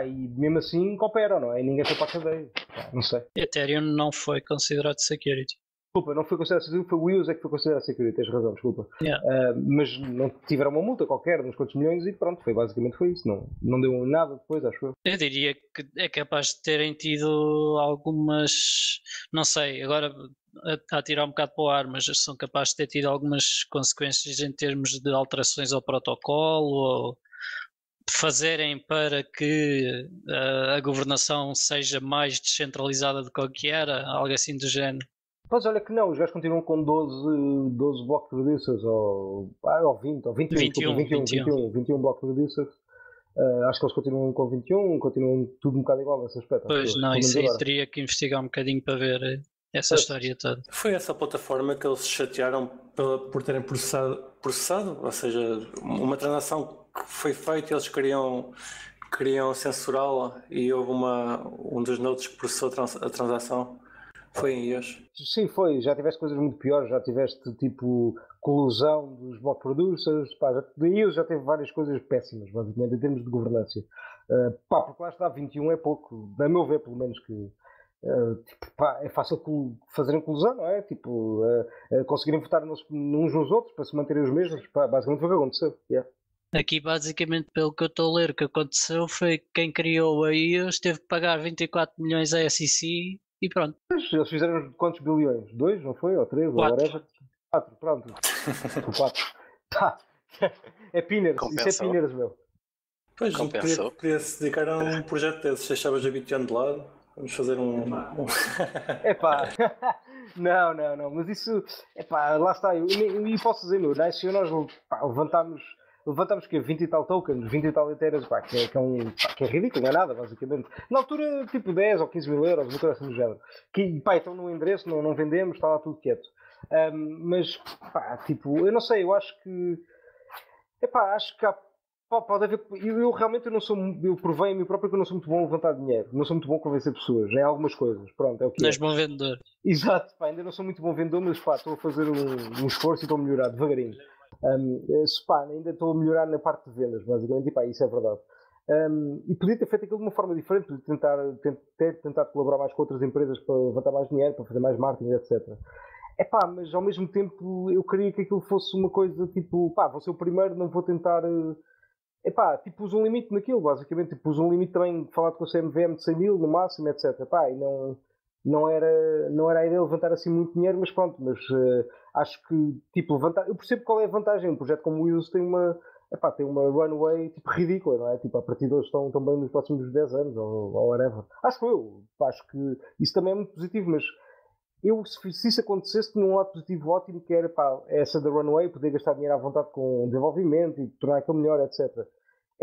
e mesmo assim cooperam, não é? E ninguém foi para a cadeia, não sei. Ethereum não foi considerado security. Desculpa, não foi considerado security, foi o EOS é que foi considerado security, tens razão, desculpa. Mas não tiveram uma multa qualquer, uns quantos milhões e pronto, basicamente foi isso, não deu nada depois, acho eu. Eu diria que é capaz de terem tido algumas, não sei, agora a tirar um bocado para o ar, mas são capazes de ter tido algumas consequências em termos de alterações ao protocolo ou fazerem para que a governação seja mais descentralizada do que era, algo assim do género. Mas olha que não, os gajos continuam com 12 block producers, ou 20, ou 21 block producers. Acho que eles continuam com 21, continuam tudo um bocado igual nesse aspecto. Pois não, isso aí teria que investigar um bocadinho para ver essa história toda. Foi essa plataforma que eles se chatearam por terem processado? Ou seja, uma transação que foi feita e eles queriam censurá-la e houve um dos nodes que processou a transação. Foi em IOS? Sim, foi. Já tiveste coisas muito piores, já tiveste tipo colusão dos block producers, IOS já teve várias coisas péssimas, basicamente, em termos de governança. Porque lá está, 21 é pouco, a meu ver, pelo menos, que é fácil fazerem colusão, não é? Tipo, conseguirem votar uns nos outros para se manterem os mesmos, basicamente foi o que aconteceu. Aqui, basicamente, pelo que eu estou a ler, o que aconteceu foi que quem criou a IOS teve que pagar 24 milhões à SEC. E pronto. Mas eles fizeram quantos bilhões? 2, não foi? Ou 3? Ou whatever? 4, pronto. 4. É Pinners, isso é Pinners, meu. Pois, podia se dedicar a um projeto desses. Se achavas a Bityond de lado, vamos fazer um... Não, mas isso... lá está. E posso dizer, meu, na ICO nós levantámos que 20 e tal tokens, 20 e tal inteiras, que é ridículo, não é nada, basicamente. Na altura, tipo 10 ou 15 mil euros, uma coisa assim do género. Que, estão no endereço, não vendemos, está lá tudo quieto. Eu não sei, eu acho que... acho que pode haver... Eu realmente não sou... Eu provei a mim próprio que eu não sou muito bom a levantar dinheiro. Não sou muito bom a convencer pessoas, em algumas coisas. Pronto, é o que é. Não és bom vendedor. Exato, ainda não sou muito bom vendedor, mas estou a fazer um esforço e estou a melhorar devagarinho. Ainda estou a melhorar na parte de vendas, basicamente, e isso é verdade. E podia ter feito aquilo de uma forma diferente, podia tentar colaborar mais com outras empresas para levantar mais dinheiro, para fazer mais marketing, etc. Mas ao mesmo tempo eu queria que aquilo fosse uma coisa tipo, vou ser o primeiro, não vou tentar... pus um limite naquilo, basicamente, pus um limite também, falado com o CMVM de 100 mil no máximo, etc. E não... não era a ideia levantar assim muito dinheiro, mas pronto, mas acho que tipo levantar, eu percebo qual é a vantagem. Um projeto como o Use tem uma runway tipo ridícula, não é? Tipo, a partir de hoje estão também nos próximos 10 anos ou whatever. Acho que isso também é muito positivo, mas eu, se isso acontecesse, tinha um lado positivo ótimo, que era essa da runway, poder gastar dinheiro à vontade com desenvolvimento e tornar aquilo melhor, etc.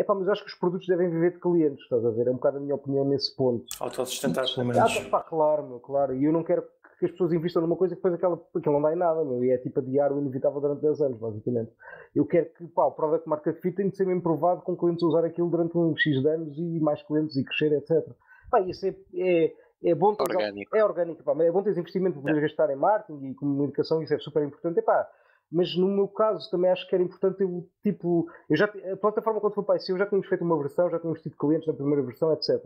Mas acho que os produtos devem viver de clientes, estás a ver? É um bocado a minha opinião nesse ponto. Autossustentar, pelo menos. Claro. E eu não quero que as pessoas investam numa coisa que depois aquilo não dá em nada, meu. E é tipo adiar o inevitável durante 10 anos, basicamente. Eu quero que o product market fit tem de ser mesmo provado, com clientes a usar aquilo durante uns X de anos e mais clientes e crescer, etc. Isso é bom ter orgânico. É orgânico, mas é bom ter investimento para poder gastar em marketing e comunicação, isso é super importante, Mas no meu caso também acho que era importante a plataforma, quando foi para a ICO, já tínhamos feito uma versão, já tínhamos tido clientes na primeira versão, etc.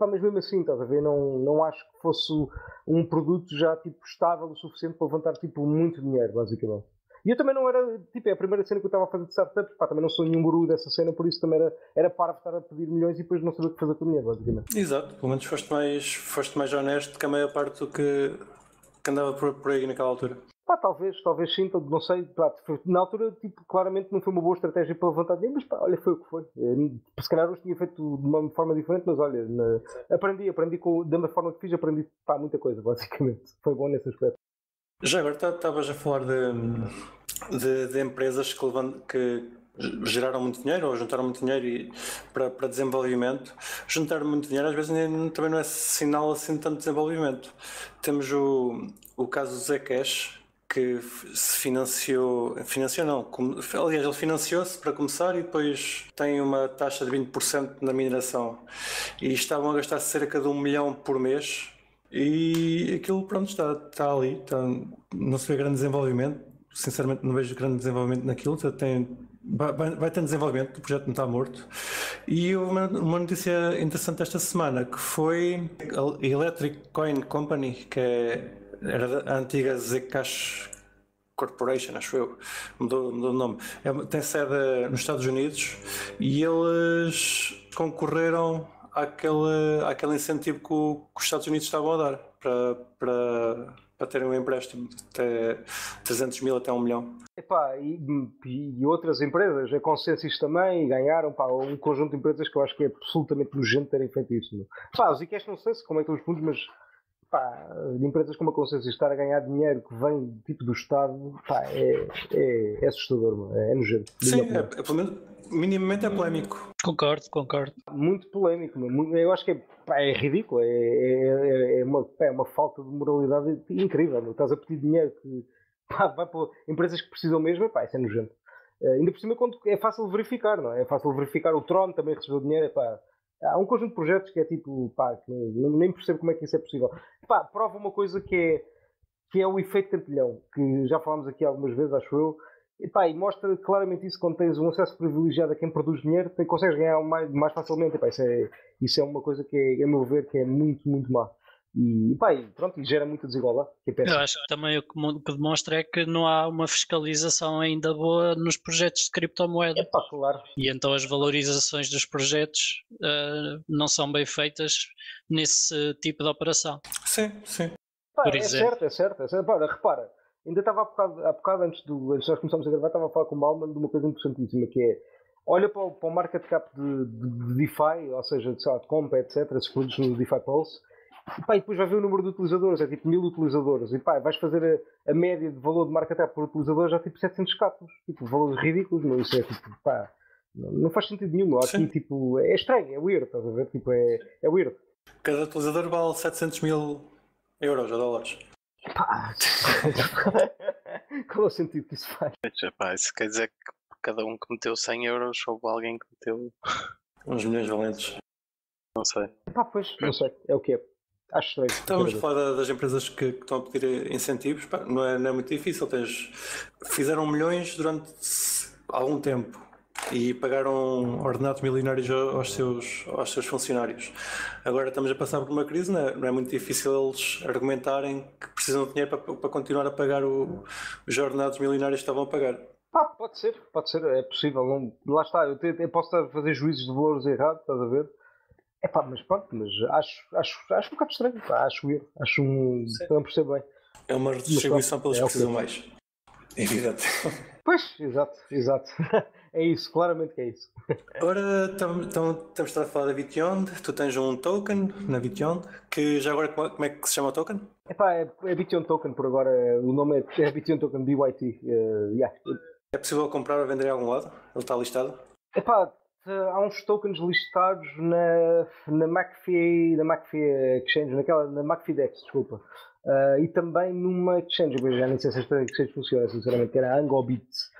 Mas mesmo assim, estás a ver, não acho que fosse um produto já estável o suficiente para levantar muito dinheiro, basicamente. E eu também não era, é a primeira cena que eu estava a fazer de startups, também não sou nenhum guru dessa cena, por isso também era parvo estar a pedir milhões e depois não saber o que fazer com o dinheiro, basicamente. Exato, pelo menos foste mais honesto que a maior parte do que andava por aí naquela altura. Talvez sim, não sei. Na altura, claramente não foi uma boa estratégia para levantar dinheiro, mas olha, foi o que foi. Se calhar hoje tinha feito de uma forma diferente, mas olha, aprendi da mesma forma que fiz, aprendi muita coisa, basicamente. Foi bom nesse aspecto. Já agora, estavas a falar de empresas que geraram muito dinheiro ou juntaram muito dinheiro para desenvolvimento. Juntar muito dinheiro às vezes também não é sinal assim de tanto desenvolvimento. Temos o caso do Zcash, que se financiou-se para começar e depois tem uma taxa de 20% na mineração, e estavam a gastar cerca de 1 milhão por mês, e aquilo, pronto, está ali, não se vê grande desenvolvimento, sinceramente não vejo grande desenvolvimento naquilo, vai ter desenvolvimento, o projeto não está morto. E uma notícia interessante esta semana, que foi a Electric Coin Company, que era a antiga Zcash Corporation, acho eu, mudou o nome. Tem sede nos Estados Unidos, e eles concorreram àquele incentivo que os Estados Unidos estavam a dar para terem um empréstimo de 300 mil até 1 milhão. E outras empresas, a Consensus também, ganharam um conjunto de empresas que eu acho que é absolutamente urgente terem feito isso. Os Zcash, não sei como é que estão os fundos, mas de empresas como a Consciência estar a ganhar dinheiro que vem do Estado, é assustador, mano. É nojento. Sim, minimamente é polémico. Concordo. Muito polémico, mano. Eu acho que é ridículo, é uma falta de moralidade incrível, mano. Estás a pedir dinheiro que vai para empresas que precisam mesmo, isso é nojento. Ainda por cima, quando é fácil verificar, não é? É fácil verificar, o Tron também recebeu dinheiro, Há um conjunto de projetos que é que nem percebo como é que isso é possível. Prova uma coisa que é o efeito cantilhão, que já falámos aqui algumas vezes, acho eu. E mostra claramente isso, quando tens um acesso privilegiado a quem produz dinheiro, consegues ganhar mais facilmente. Isso é uma coisa que, a meu ver, que é muito, muito má. E gera muita desigualdade. Eu acho que também o que demonstra é que não há uma fiscalização ainda boa nos projetos de criptomoeda. Claro. E então as valorizações dos projetos não são bem feitas nesse tipo de operação. Sim. É certo. Repara, ainda estava há bocado antes de nós começarmos a gravar, estava a falar com o Malman de uma coisa interessantíssima, que é: olha para o market cap de DeFi, ou seja, de Compa, etc., esses produtos no DeFi Pulse. E depois vai ver o número de utilizadores, 1000 utilizadores, vais fazer a média de valor de market cap por utilizador, já 700 capos, valores ridículos, mas isso é não faz sentido nenhum. Assim, é estranho, é weird, estás a ver? É weird. Cada utilizador vale 700 mil euros ou dólares. Qual é o sentido que isso faz? Isso quer dizer que cada um que meteu 100 euros ou alguém que meteu uns milhões valentes, não sei. Não sei, é o que é. Acho que estamos a falar das empresas que estão a pedir incentivos, não é muito difícil. Fizeram milhões durante algum tempo e pagaram ordenados milionários aos seus funcionários. Agora estamos a passar por uma crise, não é muito difícil eles argumentarem que precisam de dinheiro para continuar a pagar os ordenados milionários que estavam a pagar. Pode ser, é possível. Lá está, eu posso estar a fazer juízos de valores errados, estás a ver? É pá, mas pronto, mas acho um bocado estranho, pá, acho um... Eu não percebo bem. É uma redistribuição pelos que precisam mais. É evidente. Pois, exato, exato. É isso, claramente que é isso. Agora estamos a falar da Bityond. Tu tens um token na Bityond, que já agora como é que se chama o token? Epá, é Bityond Token por agora, o nome é Bityond Token BYT. Yeah. É possível comprar ou vender em algum lado? Ele está listado? Epá, há uns tokens listados na McFi Exchange, na McFi Dex, desculpa. E também numa exchange, mas já nem sei se esta exchange funciona, sinceramente, que era a AngleBits.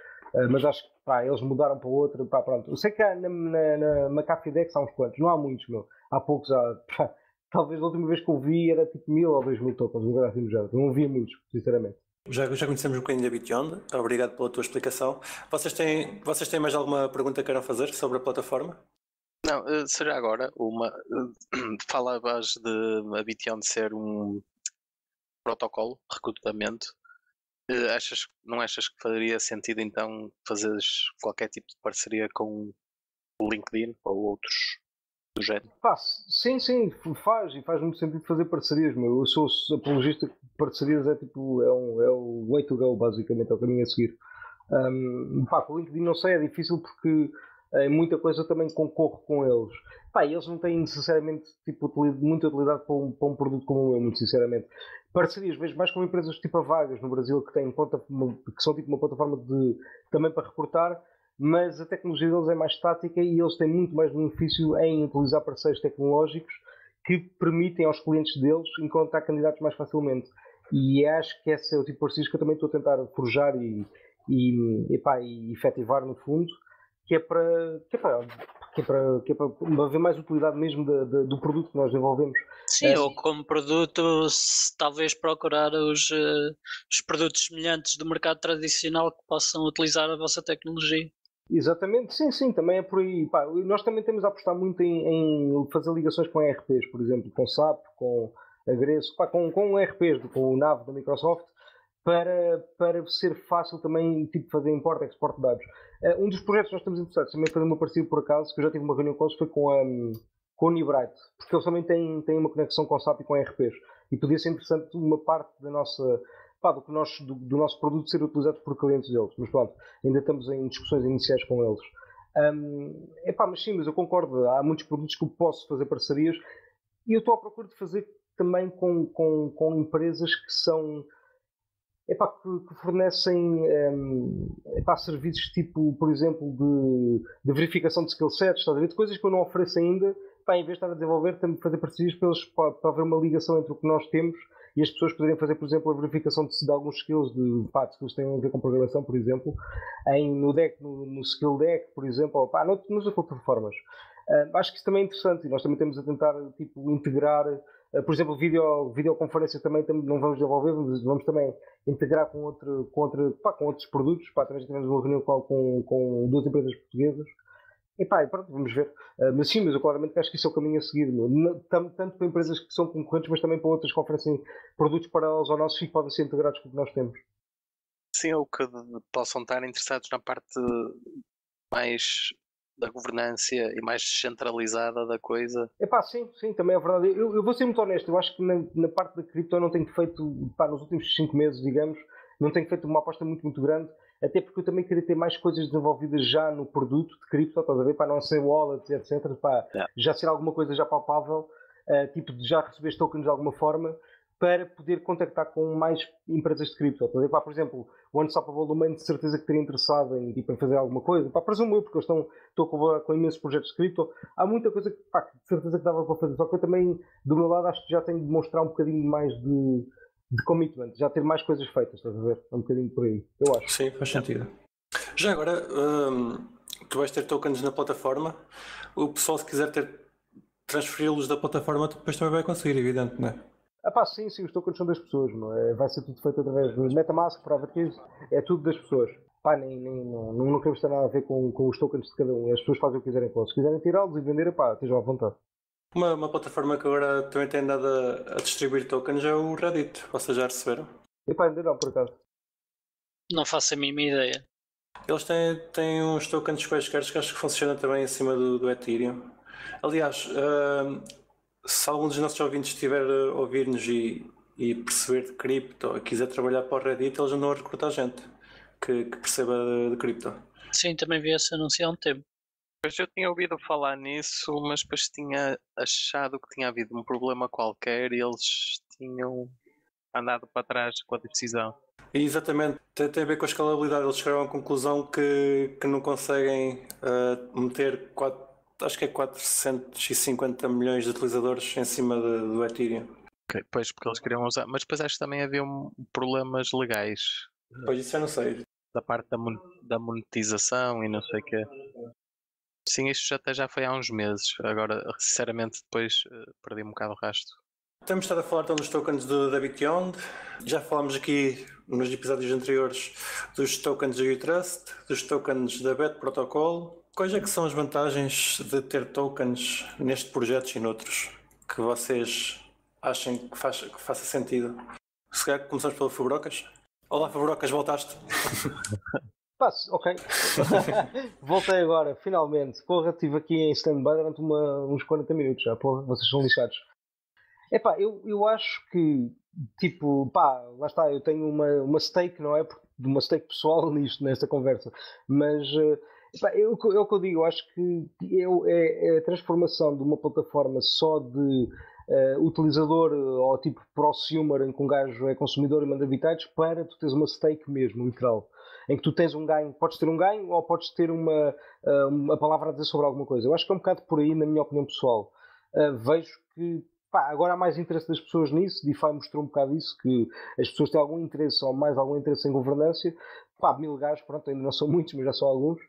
Mas acho que pá, eles mudaram para outra, pá, pronto. Eu sei que há na McAfedex há uns quantos, não há muitos, meu. Há poucos, pá, talvez a última vez que eu vi era tipo 1000 ou 2000 tokens, um grafismo já. Não vi muitos, sinceramente. Já conhecemos um bocadinho da Bityond, obrigado pela tua explicação. Vocês têm mais alguma pergunta que queiram fazer sobre a plataforma? Não, seria agora uma. Falavas de a Bityond ser um protocolo, recrutamento. Não achas que faria sentido então fazeres qualquer tipo de parceria com o LinkedIn ou outros do género? Sim, faz e faz muito sentido fazer parcerias, meu. Eu sou apologista que parcerias é tipo é o way to go, basicamente, é o caminho a seguir. Com o LinkedIn não sei, é difícil porque em muita coisa eu também concorro com eles. Pá, eles não têm necessariamente tipo, muita utilidade para um produto como o meu, muito sinceramente. Parcerias, vejo mais com empresas tipo a Vagas no Brasil, que têm que são tipo uma plataforma também para reportar, mas a tecnologia deles é mais estática e eles têm muito mais benefício em utilizar parceiros tecnológicos que permitem aos clientes deles encontrar candidatos mais facilmente. E acho que esse é o tipo de parcerias que eu também estou a tentar forjar e efetivar no fundo, que é para haver mais utilidade mesmo do produto que nós desenvolvemos. Sim, ou como produto, talvez procurar os produtos semelhantes do mercado tradicional que possam utilizar a vossa tecnologia. Exatamente, sim, também é por aí. Pá, nós também temos a apostar muito em fazer ligações com ERPs, por exemplo, com SAP, com Agresso, com ERPs, com o NAV da Microsoft, para ser fácil também tipo, fazer import e export de dados. Um dos projetos que nós estamos interessados também fazer uma parceria por acaso, que eu já tive uma reunião com eles, foi com o Nibright, porque eles também têm uma conexão com o SAP e com ERPs, e podia ser interessante uma parte da nossa, pá, do nosso produto ser utilizado por clientes deles, mas pronto, ainda estamos em discussões iniciais com eles. Mas sim, mas eu concordo, há muitos produtos que eu posso fazer parcerias, e eu estou à procura de fazer também com empresas que são... que fornecem serviços tipo, por exemplo, de verificação de skill sets, de coisas que eu não ofereço ainda, em vez de estar a desenvolver, também fazer parcerias para haver uma ligação entre o que nós temos e as pessoas poderem fazer, por exemplo, a verificação de alguns skills, de skills que têm a ver com programação, por exemplo, no skill deck, por exemplo, nas outras formas. Acho que isso também é interessante e nós também estamos a tentar tipo, integrar... Por exemplo, videoconferência também não vamos desenvolver, vamos também integrar com outros produtos. Pá, também já tivemos uma reunião com duas empresas portuguesas. E pronto, vamos ver. Mas sim, mas eu claramente acho que isso é o caminho a seguir. Tanto para empresas que são concorrentes, mas também para outras que oferecem produtos paralelos ao nosso e podem ser integrados com o que nós temos. Sim, ou que possam estar interessados na parte mais... da governança e mais descentralizada da coisa. Sim, também é verdade. Eu vou ser muito honesto, eu acho que na parte da cripto eu não tenho feito, nos últimos 5 meses, digamos, não tenho feito uma aposta muito, muito grande, até porque eu também queria ter mais coisas desenvolvidas já no produto de cripto, estás a ver, não ser wallets, etc, já ser alguma coisa já palpável, tipo de já receber tokens de alguma forma, para poder contactar com mais empresas de cripto. Por exemplo, o Unstoppable Domain de certeza que teria interessado em fazer alguma coisa. Presumo eu, porque eu estou com imensos projetos de cripto. Há muita coisa que de certeza que dava para fazer. Só que eu também, do meu lado, acho que já tenho de mostrar um bocadinho mais de commitment. Já ter mais coisas feitas, estás a ver? É um bocadinho por aí, eu acho. Sim, faz sentido. Já agora, tu vais ter tokens na plataforma. O pessoal, se quiser transferi-los da plataforma, depois também vai conseguir, evidente, não é? Sim, os tokens são das pessoas, não é? Vai ser tudo feito através do MetaMask, prova que isso é tudo das pessoas. Não queremos ter nada a ver com os tokens de cada um, as pessoas fazem o que quiserem com eles. Se quiserem tirá-los e vender, estejam à vontade. Uma plataforma que agora também tem andado a distribuir tokens é o Reddit, vocês já receberam? Ainda não, por acaso. Não faço a mínima ideia. Eles têm uns tokens quaisquer que acho que funcionam também em cima do Ethereum. Aliás, se algum dos nossos ouvintes estiver a ouvir-nos e perceber de cripto ou quiser trabalhar para o Reddit, eles andam a recrutar gente que perceba de cripto. Sim, também vi esse anúncio há um tempo. Pois eu tinha ouvido falar nisso, mas depois tinha achado que tinha havido um problema qualquer e eles tinham andado para trás com a decisão. Exatamente, tem a ver com a escalabilidade. Eles chegaram à conclusão que não conseguem meter, acho que é 450 milhões de utilizadores em cima do Ethereum. Okay, pois, porque eles queriam usar, mas depois acho que também havia problemas legais. Pois isso eu não sei. Da parte da monetização e não sei o quê. Sim, isto até já foi há uns meses. Agora, sinceramente, depois perdi um bocado o rastro. Temos estado a falar então dos tokens da Bityond. Já falámos aqui nos episódios anteriores dos tokens do Utrust, dos tokens da BAT Protocol. Quais é que são as vantagens de ter tokens neste projeto e noutros que vocês achem que faça sentido? Se calhar começamos pelo Febrocas. Olá Febrocas, voltaste? Passo, ok. Voltei agora, finalmente. Porra, estive aqui em stand-by durante uns 40 minutos já, porra, vocês são lixados. Epá, eu acho que, tipo, pá, lá está, eu tenho uma stake, não é? Uma stake pessoal nisto, nesta conversa. Mas, epá, é o que eu digo, eu acho que é a transformação de uma plataforma só de utilizador ou tipo prosumer, em que um gajo é consumidor e manda bitites, para tu teres uma stake mesmo, literal. Em que tu tens um ganho, podes ter um ganho ou podes ter uma palavra a dizer sobre alguma coisa. Eu acho que é um bocado por aí, na minha opinião pessoal. Vejo que, pá, agora há mais interesse das pessoas nisso. DeFi mostrou um bocado isso, que as pessoas têm algum interesse ou mais algum interesse em governança. Pá, 1000 gajos, pronto, ainda não são muitos, mas já são alguns.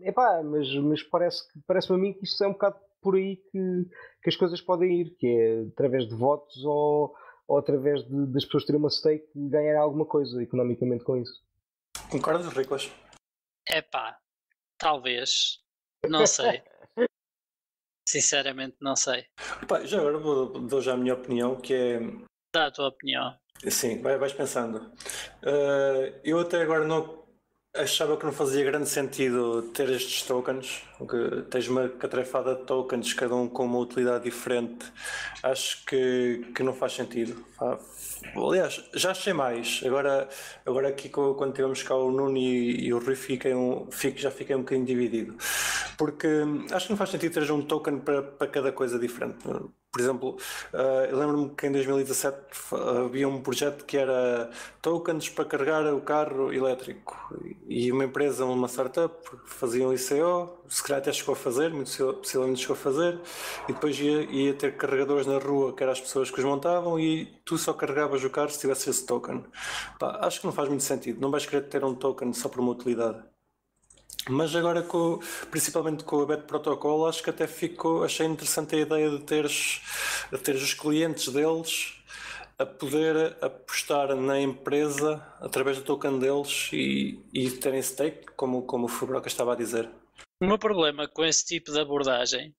Epá, mas parece-me a mim que isto é um bocado por aí que as coisas podem ir, que é através de votos ou através das pessoas terem uma stake e ganharem alguma coisa economicamente com isso. Concordas, Riclas? Epá, talvez. Não sei. Sinceramente, não sei. Pá, já agora dou já a minha opinião, que é... Dá a tua opinião. Sim, vais pensando. Eu até agora não achava que não fazia grande sentido ter estes tokens, que tens uma catrefada de tokens, cada um com uma utilidade diferente. Acho que não faz sentido. Aliás, já achei mais. Agora aqui, quando tivemos cá o Nuno e o Rui, já fiquei um bocadinho dividido. Porque acho que não faz sentido teres um token para cada coisa diferente. Por exemplo, eu lembro-me que em 2017 havia um projeto que era tokens para carregar o carro elétrico. E uma empresa, uma startup, fazia um ICO, se calhar até chegou a fazer, possivelmente chegou a fazer, e depois ia ter carregadores na rua, que eram as pessoas que os montavam, e tu só carregavas o carro se tivesse esse token. Pá, acho que não faz muito sentido, não vais querer ter um token só por uma utilidade. Mas agora, principalmente com o BAT Protocol, acho que até achei interessante a ideia de teres os clientes deles a poder apostar na empresa através do token deles e terem stake, como o Febrocas estava a dizer. O meu problema com esse tipo de abordagem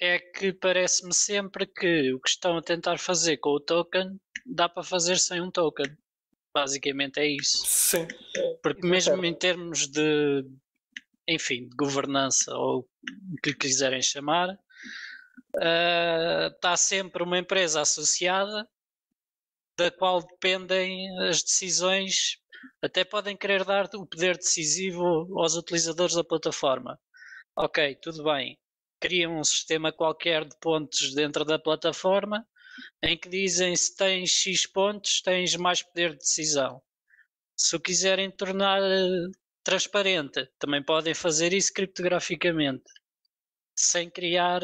é que parece-me sempre que o que estão a tentar fazer com o token dá para fazer sem um token. Basicamente é isso. Sim. Porque mesmo em termos de, enfim, de governança ou o que lhe quiserem chamar, está sempre uma empresa associada da qual dependem as decisões, até podem querer dar o poder decisivo aos utilizadores da plataforma. Ok, tudo bem. Criam um sistema qualquer de pontos dentro da plataforma, em que dizem se tens X pontos, tens mais poder de decisão. Se o quiserem tornar transparente, também podem fazer isso criptograficamente, sem criar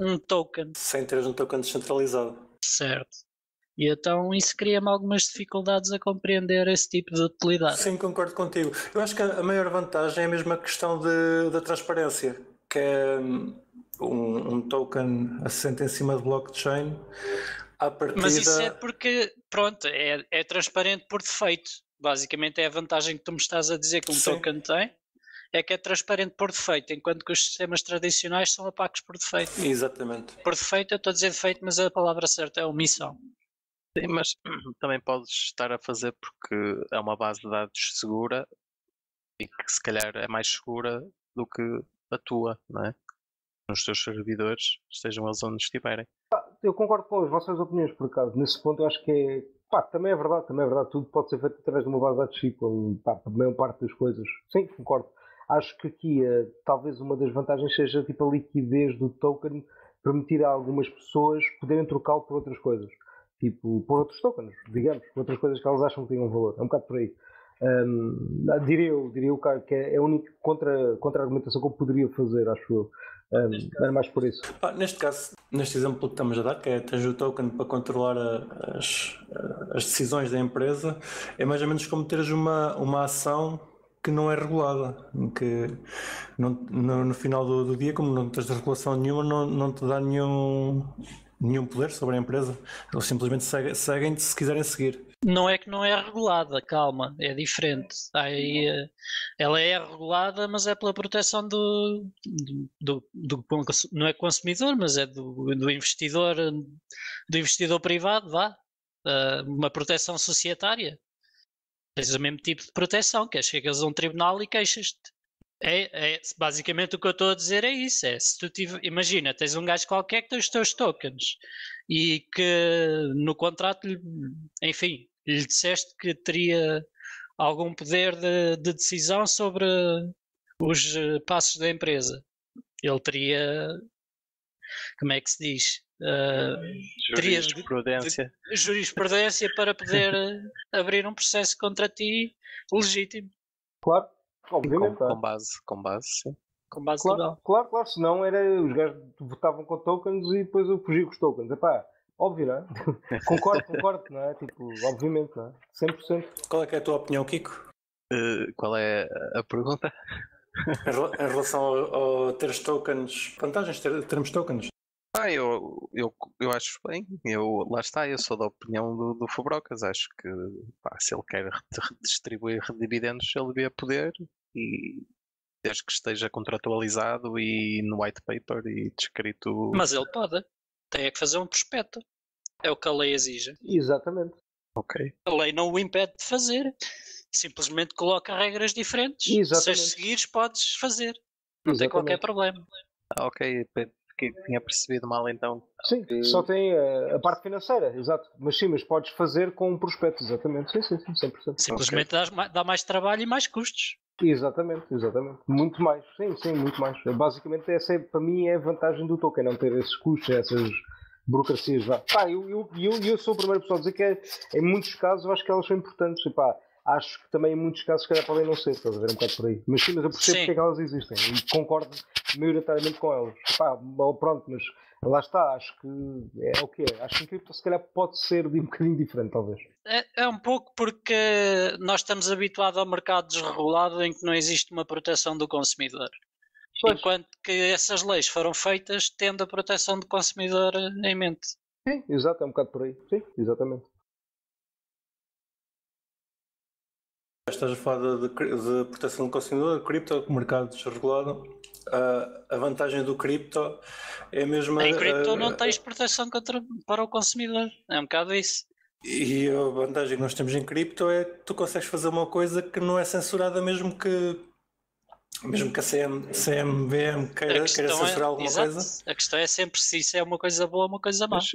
um token. Sem ter um token descentralizado. Certo. E então isso cria-me algumas dificuldades a compreender esse tipo de utilidade. Sim, concordo contigo. Eu acho que a maior vantagem é mesmo a questão da transparência, que é... Um token assente em cima de blockchain à partida... Mas isso é porque, pronto, é transparente por defeito. Basicamente é a vantagem que tu me estás a dizer que um Sim. token tem, é que é transparente por defeito, enquanto que os sistemas tradicionais são opacos por defeito. Exatamente. Por defeito, eu estou a dizer defeito, mas a palavra certa é omissão. Sim, mas também podes estar a fazer porque é uma base de dados segura e que se calhar é mais segura do que atua, não é? Nos seus servidores, estejam eles onde estiverem. Eu concordo com as vossas opiniões, por acaso. Nesse ponto eu acho que é... Pá, também é verdade. Tudo pode ser feito através de uma base de dados SQL, pá, a maior parte das coisas. Sim, concordo. Acho que aqui talvez uma das vantagens seja tipo, a liquidez do token permitir a algumas pessoas poderem trocá-lo por outras coisas. Tipo, por outros tokens, digamos, por outras coisas que elas acham que tenham valor. É um bocado por aí. Diria eu que é a única contra-argumentação que eu poderia fazer, acho eu. Era mais por isso. Pá, neste caso, neste exemplo que estamos a dar, que é tens o token para controlar as decisões da empresa, é mais ou menos como teres uma ação que não é regulada, que no final do dia, como não tens regulação nenhuma, não te dá nenhum poder sobre a empresa. Eles simplesmente seguem-te se quiserem seguir. Não é que não é regulada, calma, é diferente. Aí, ela é regulada, mas é pela proteção do não é consumidor, mas é do investidor privado, vá. Uma proteção societária. Tens o mesmo tipo de proteção, que é chegas a um tribunal e queixas-te. É, basicamente o que eu estou a dizer é isso, se tu imagina, tens um gajo qualquer que tem os teus tokens e que no contrato, enfim, lhe disseste que teria algum poder de decisão sobre os passos da empresa. Ele teria, como é que se diz? Jurisprudência. Jurisprudência para poder abrir um processo contra ti legítimo. Claro. Com base, sim. Com base legal. Claro, senão era, os gajos votavam com tokens e depois eu fugia com os tokens. Epá, óbvio, não é? Concordo, não é? Tipo, obviamente, não é? 100%. Qual é que é a tua opinião, Kiko? Qual é a pergunta? Em relação ao teres tokens, vantagens de termos tokens? Eu acho bem, lá está, eu sou da opinião do Febrocas, acho que pá, se ele quer redistribuir dividendos ele devia poder, e desde que esteja contratualizado e no white paper e descrito... Mas ele pode, tem que fazer um prospecto, é o que a lei exige. Exatamente. Okay. A lei não o impede de fazer, simplesmente coloca regras diferentes. Exatamente. Se as seguires podes fazer, não Exatamente. Tem qualquer problema. Ok, que tinha percebido mal então. Sim, que... só tem a parte financeira, exato. Mas sim, mas podes fazer com um prospecto, exatamente. Sim, 100%. Simplesmente okay. Dá mais trabalho e mais custos. Exatamente. Muito mais, sim, muito mais. Basicamente essa é, para mim é a vantagem do token, não ter esses custos, essas burocracias. Vá. Pá, eu sou a primeira pessoa a dizer que em muitos casos eu acho que elas são importantes. E pá, acho que também em muitos casos se calhar podem não ser, estás a ver um bocado por aí. Mas sim, mas eu percebo porque é que elas existem e concordo maioritariamente com elas. Pá, pronto, mas lá está, acho que é o que é. Acho que em cripto se calhar pode ser de um bocadinho diferente, talvez. É um pouco porque nós estamos habituados ao mercado desregulado em que não existe uma proteção do consumidor. Pois. Enquanto que essas leis foram feitas tendo a proteção do consumidor em mente. Sim, exato, é um bocado por aí. Sim, exatamente. Estás a falar de proteção do consumidor, cripto, mercado desregulado. A vantagem do cripto é mesmo... Em cripto não tens proteção para o consumidor, é um bocado isso. E a vantagem que nós temos em cripto é que tu consegues fazer uma coisa que não é censurada, mesmo que a CMVM queira censurar alguma coisa. A questão é sempre se isso é uma coisa boa ou uma coisa má. Mas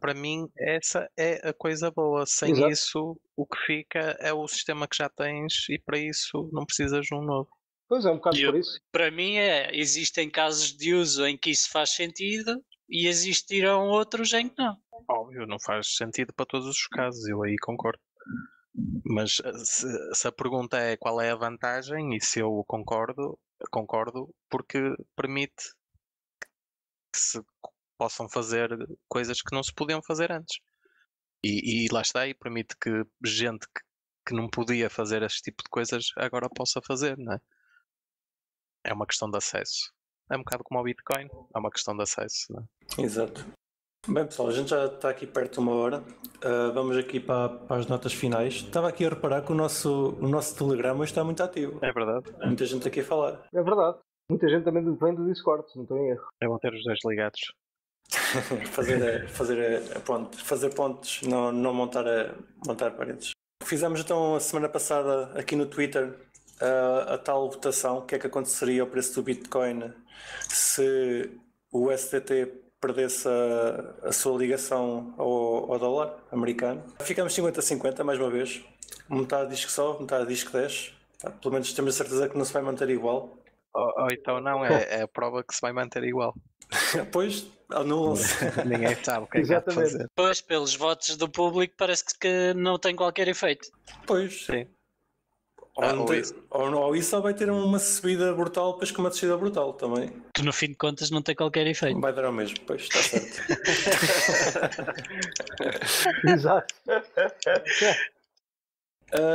para mim, essa é a coisa boa. Sem exato. Isso, o que fica é o sistema que já tens e para isso não precisas de um novo. Pois é, um bocado por isso. Para mim, existem casos de uso em que isso faz sentido e existirão outros em que não. Óbvio, não faz sentido para todos os casos, eu aí concordo. Mas se a pergunta é qual é a vantagem, e se eu concordo, porque permite que se possam fazer coisas que não se podiam fazer antes. E lá está, e permite que gente que não podia fazer esse tipo de coisas agora possa fazer, não é? É uma questão de acesso. É um bocado como o Bitcoin, é uma questão de acesso, não é? Exato. Bem pessoal, a gente já está aqui perto de uma hora, vamos aqui para as notas finais. Estava aqui a reparar que o nosso Telegram hoje está muito ativo. É verdade. Muita gente aqui a falar. É verdade. Muita gente também vem do Discord, não estou em erro. É bom ter os dois ligados. fazer pontes, não montar paredes. Fizemos então a semana passada aqui no Twitter a tal votação, o que é que aconteceria ao preço do Bitcoin se o USDT perdesse a sua ligação ao dólar americano. Ficamos 50-50, mais uma vez. Metade diz que sobe, metade diz que desce. Tá, pelo menos temos a certeza que não se vai manter igual. Ou então não, é a prova que se vai manter igual. Pois, anulam-se. Ninguém sabe o que é que vai fazer. Pois, pelos votos do público, parece que não tem qualquer efeito. Pois. Sim. Ou isso só vai ter uma subida brutal, depois com uma descida brutal também. Que no fim de contas não tem qualquer efeito. Vai dar o mesmo, pois, está certo. Exato.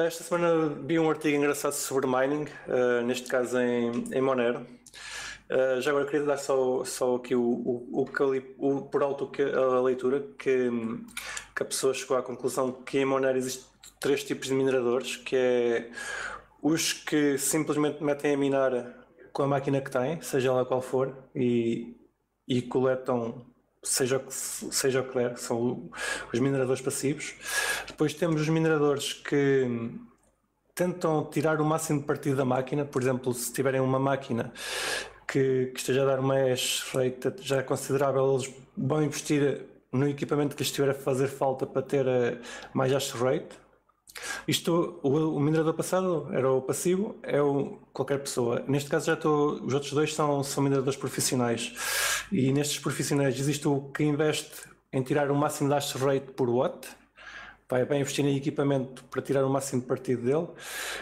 Esta semana vi um artigo engraçado sobre mining, neste caso em Monero. Já agora queria dar só aqui por alto a leitura, que a pessoa chegou à conclusão que em Monero existe 3 tipos de mineradores, que é os que simplesmente metem a minar com a máquina que têm, seja ela qual for, e coletam seja o que der, são os mineradores passivos. Depois temos os mineradores que tentam tirar o máximo de partido da máquina, por exemplo, se tiverem uma máquina que esteja a dar uma hash rate já considerável, eles vão investir no equipamento que lhes estiver a fazer falta para ter mais hash rate. Isto, o minerador passado era o passivo, é qualquer pessoa. Neste caso, os outros dois são mineradores profissionais. E nestes profissionais existe o que investe em tirar o máximo de hash rate por watt, vai investir em equipamento para tirar o máximo de partido dele.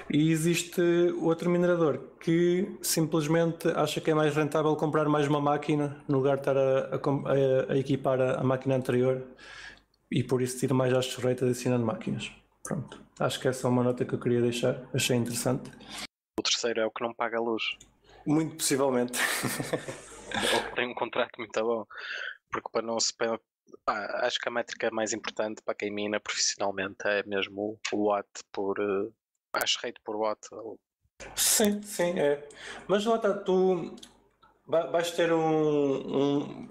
E existe outro minerador que simplesmente acha que é mais rentável comprar mais uma máquina no lugar de estar a equipar a máquina anterior, e por isso tira mais hash rate adicionando máquinas. Pronto, acho que essa é uma nota que eu queria deixar, achei interessante. O terceiro é o que não paga a luz. Muito possivelmente. Ou que tem um contrato muito bom, porque para não se... acho que a métrica mais importante para quem mina profissionalmente é mesmo o watt por... hash rate por watt. Sim, sim, é. Mas lá está, tu... vais ter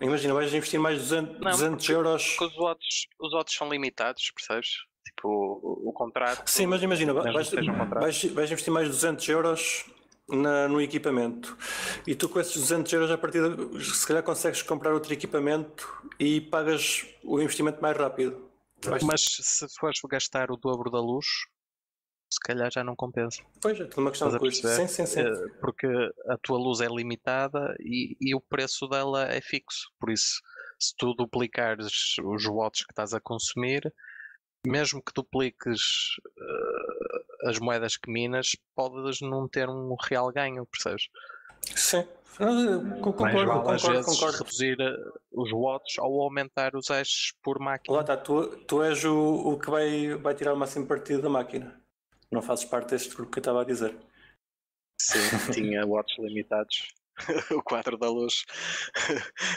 imagina, vais investir mais 200 euros... Porque os watts são limitados, percebes? Tipo, o contrato... Sim, mas imagina, vais investir mais 200 euros no equipamento, e tu com esses 200 euros, a partir de, se calhar consegues comprar outro equipamento e pagas o investimento mais rápido. Mas se fores gastar o dobro da luz, se calhar já não compensa. Pois é, uma questão de custo. Sim, sim, sim. Porque a tua luz é limitada e o preço dela é fixo, por isso se tu duplicares os watts que estás a consumir, mesmo que dupliques as moedas que minas, podes não ter um real ganho, percebes? Sim, concordo. Reduzir os watts ou aumentar os hashes por máquina. Lá está, tu és o que vai tirar o máximo partido da máquina. Não fazes parte deste grupo que eu estava a dizer. Sim, tinha watts limitados. O quadro da luz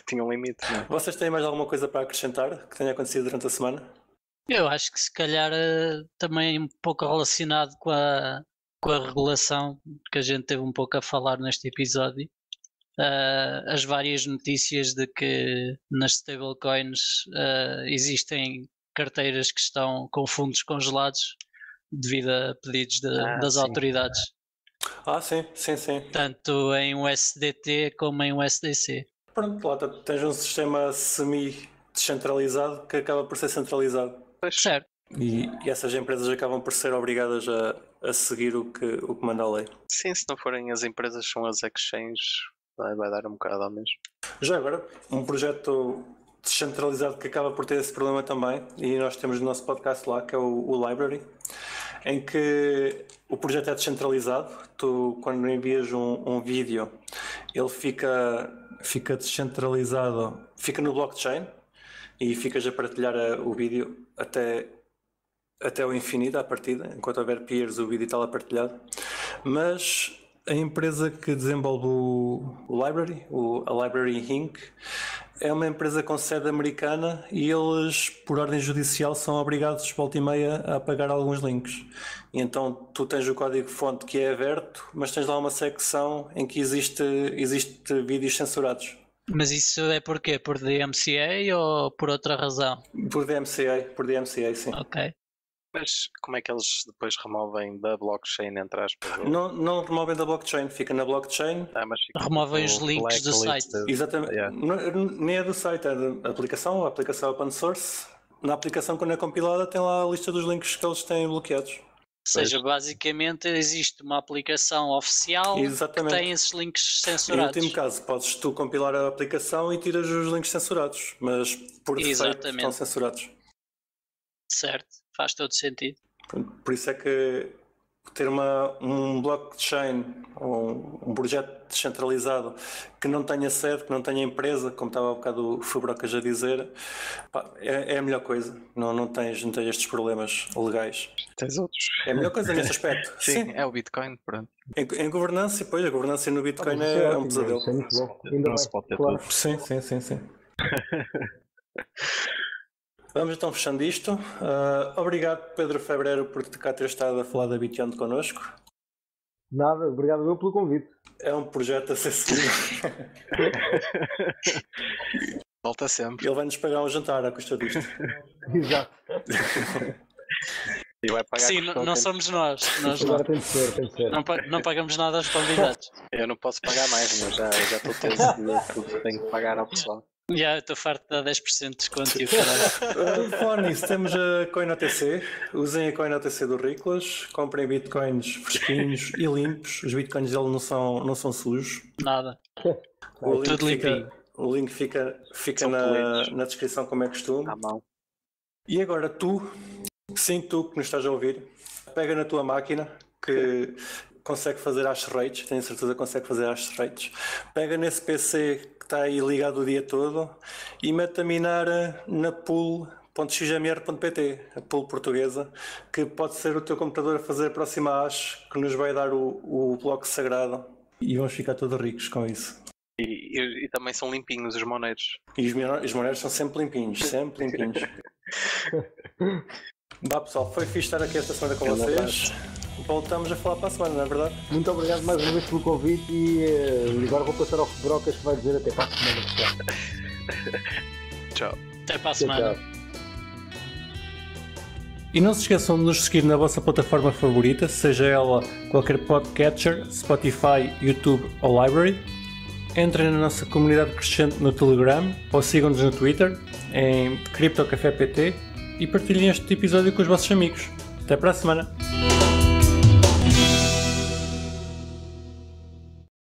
tinha um limite. Não? Vocês têm mais alguma coisa para acrescentar que tenha acontecido durante a semana? Eu acho que se calhar também um pouco relacionado com a regulação, que a gente teve um pouco a falar neste episódio, as várias notícias de que nas stablecoins existem carteiras que estão com fundos congelados devido a pedidos das autoridades. Sim. Tanto em USDT como em USDC. Pronto, lá tens um sistema semi-descentralizado que acaba por ser centralizado. Certo. E essas empresas acabam por ser obrigadas a seguir o que manda a lei. Sim, se não forem as empresas, são as exchanges, vai dar um bocado ao mesmo. Já agora, um projeto descentralizado que acaba por ter esse problema também, e nós temos no nosso podcast lá, que é o LBRY, em que o projeto é descentralizado. Tu, quando envias um vídeo, ele fica descentralizado, fica no blockchain, e ficas a partilhar o vídeo até o infinito à partida, enquanto houver peers o vídeo está lá partilhado. Mas a empresa que desenvolve o LBRY, a LBRY Inc., é uma empresa com sede americana, e eles, por ordem judicial, são obrigados volta e meia a apagar alguns links. E então tu tens o código-fonte que é aberto, mas tens lá uma secção em que existe vídeos censurados. Mas isso é porquê? Por DMCA ou por outra razão? Por DMCA, sim. Ok. Mas como é que eles depois removem da blockchain, entre aspas? Não removem da blockchain, fica na blockchain. Ah, mas fica removem os links do site. Exatamente. Yeah. Nem é do site, é da aplicação, a aplicação open source. Na aplicação, quando é compilada, tem lá a lista dos links que eles têm bloqueados. Ou seja, basicamente existe uma aplicação oficial. Exatamente. Que tem esses links censurados. No último caso, podes tu compilar a aplicação e tiras os links censurados, mas por defeito estão censurados. Certo, faz todo sentido. Por isso é que ter um blockchain ou um projeto descentralizado que não tenha sede, que não tenha empresa, como estava há bocado o Febrocas a dizer, pá, é a melhor coisa. Não tens estes problemas legais. Tens outros. É a melhor coisa nesse aspecto. Sim, é o Bitcoin, pronto. Em governança, e pois, a governança no Bitcoin é um pesadelo. Não se pode ter tudo. Sim. Vamos então fechando isto. Obrigado, Pedro Febrero, por te cá ter estado a falar da Bityond connosco. Nada, obrigado eu pelo convite. É um projeto acessível. Volta sempre. Ele vai-nos pagar um jantar à custa disto. Exato. E vai pagar. Sim, não somos nós não. Tem de ser. Não pagamos nada aos convidados. Eu não posso pagar mais, mas já estou tenso. Tenho que pagar ao pessoal. Já, estou farto de dar 10% de desconto. Fora nisso, temos a CoinOTC. Usem a CoinOTC do Riclas. Comprem bitcoins fresquinhos e limpos. Os bitcoins dele não são sujos. Nada. Tudo limpinho. O link fica na descrição, como é costume. À mão. E agora tu que nos estás a ouvir, pega na tua máquina que consegue fazer hash rates, tenho certeza que consegue fazer hash rates. Pega nesse PC que está aí ligado o dia todo e mete a minar na pool.xmr.pt, a pool portuguesa, que pode ser o teu computador a fazer a próxima hash, que nos vai dar o bloco sagrado e vamos ficar todos ricos com isso. E também são limpinhos os moneiros. E os moneiros são sempre limpinhos, sempre limpinhos. Bah, pessoal, foi fixe estar aqui esta semana com vocês. Voltamos a falar para a semana, não é verdade? Muito obrigado mais uma vez pelo convite e agora vou passar ao Febrocas que vai dizer até para a semana. Tchau. Até para a semana. Tchau. E não se esqueçam de nos seguir na vossa plataforma favorita, seja ela qualquer podcatcher, Spotify, YouTube ou LBRY. Entrem na nossa comunidade crescente no Telegram ou sigam-nos no Twitter, em CryptoCafe.pt, e partilhem este episódio com os vossos amigos. Até para a semana!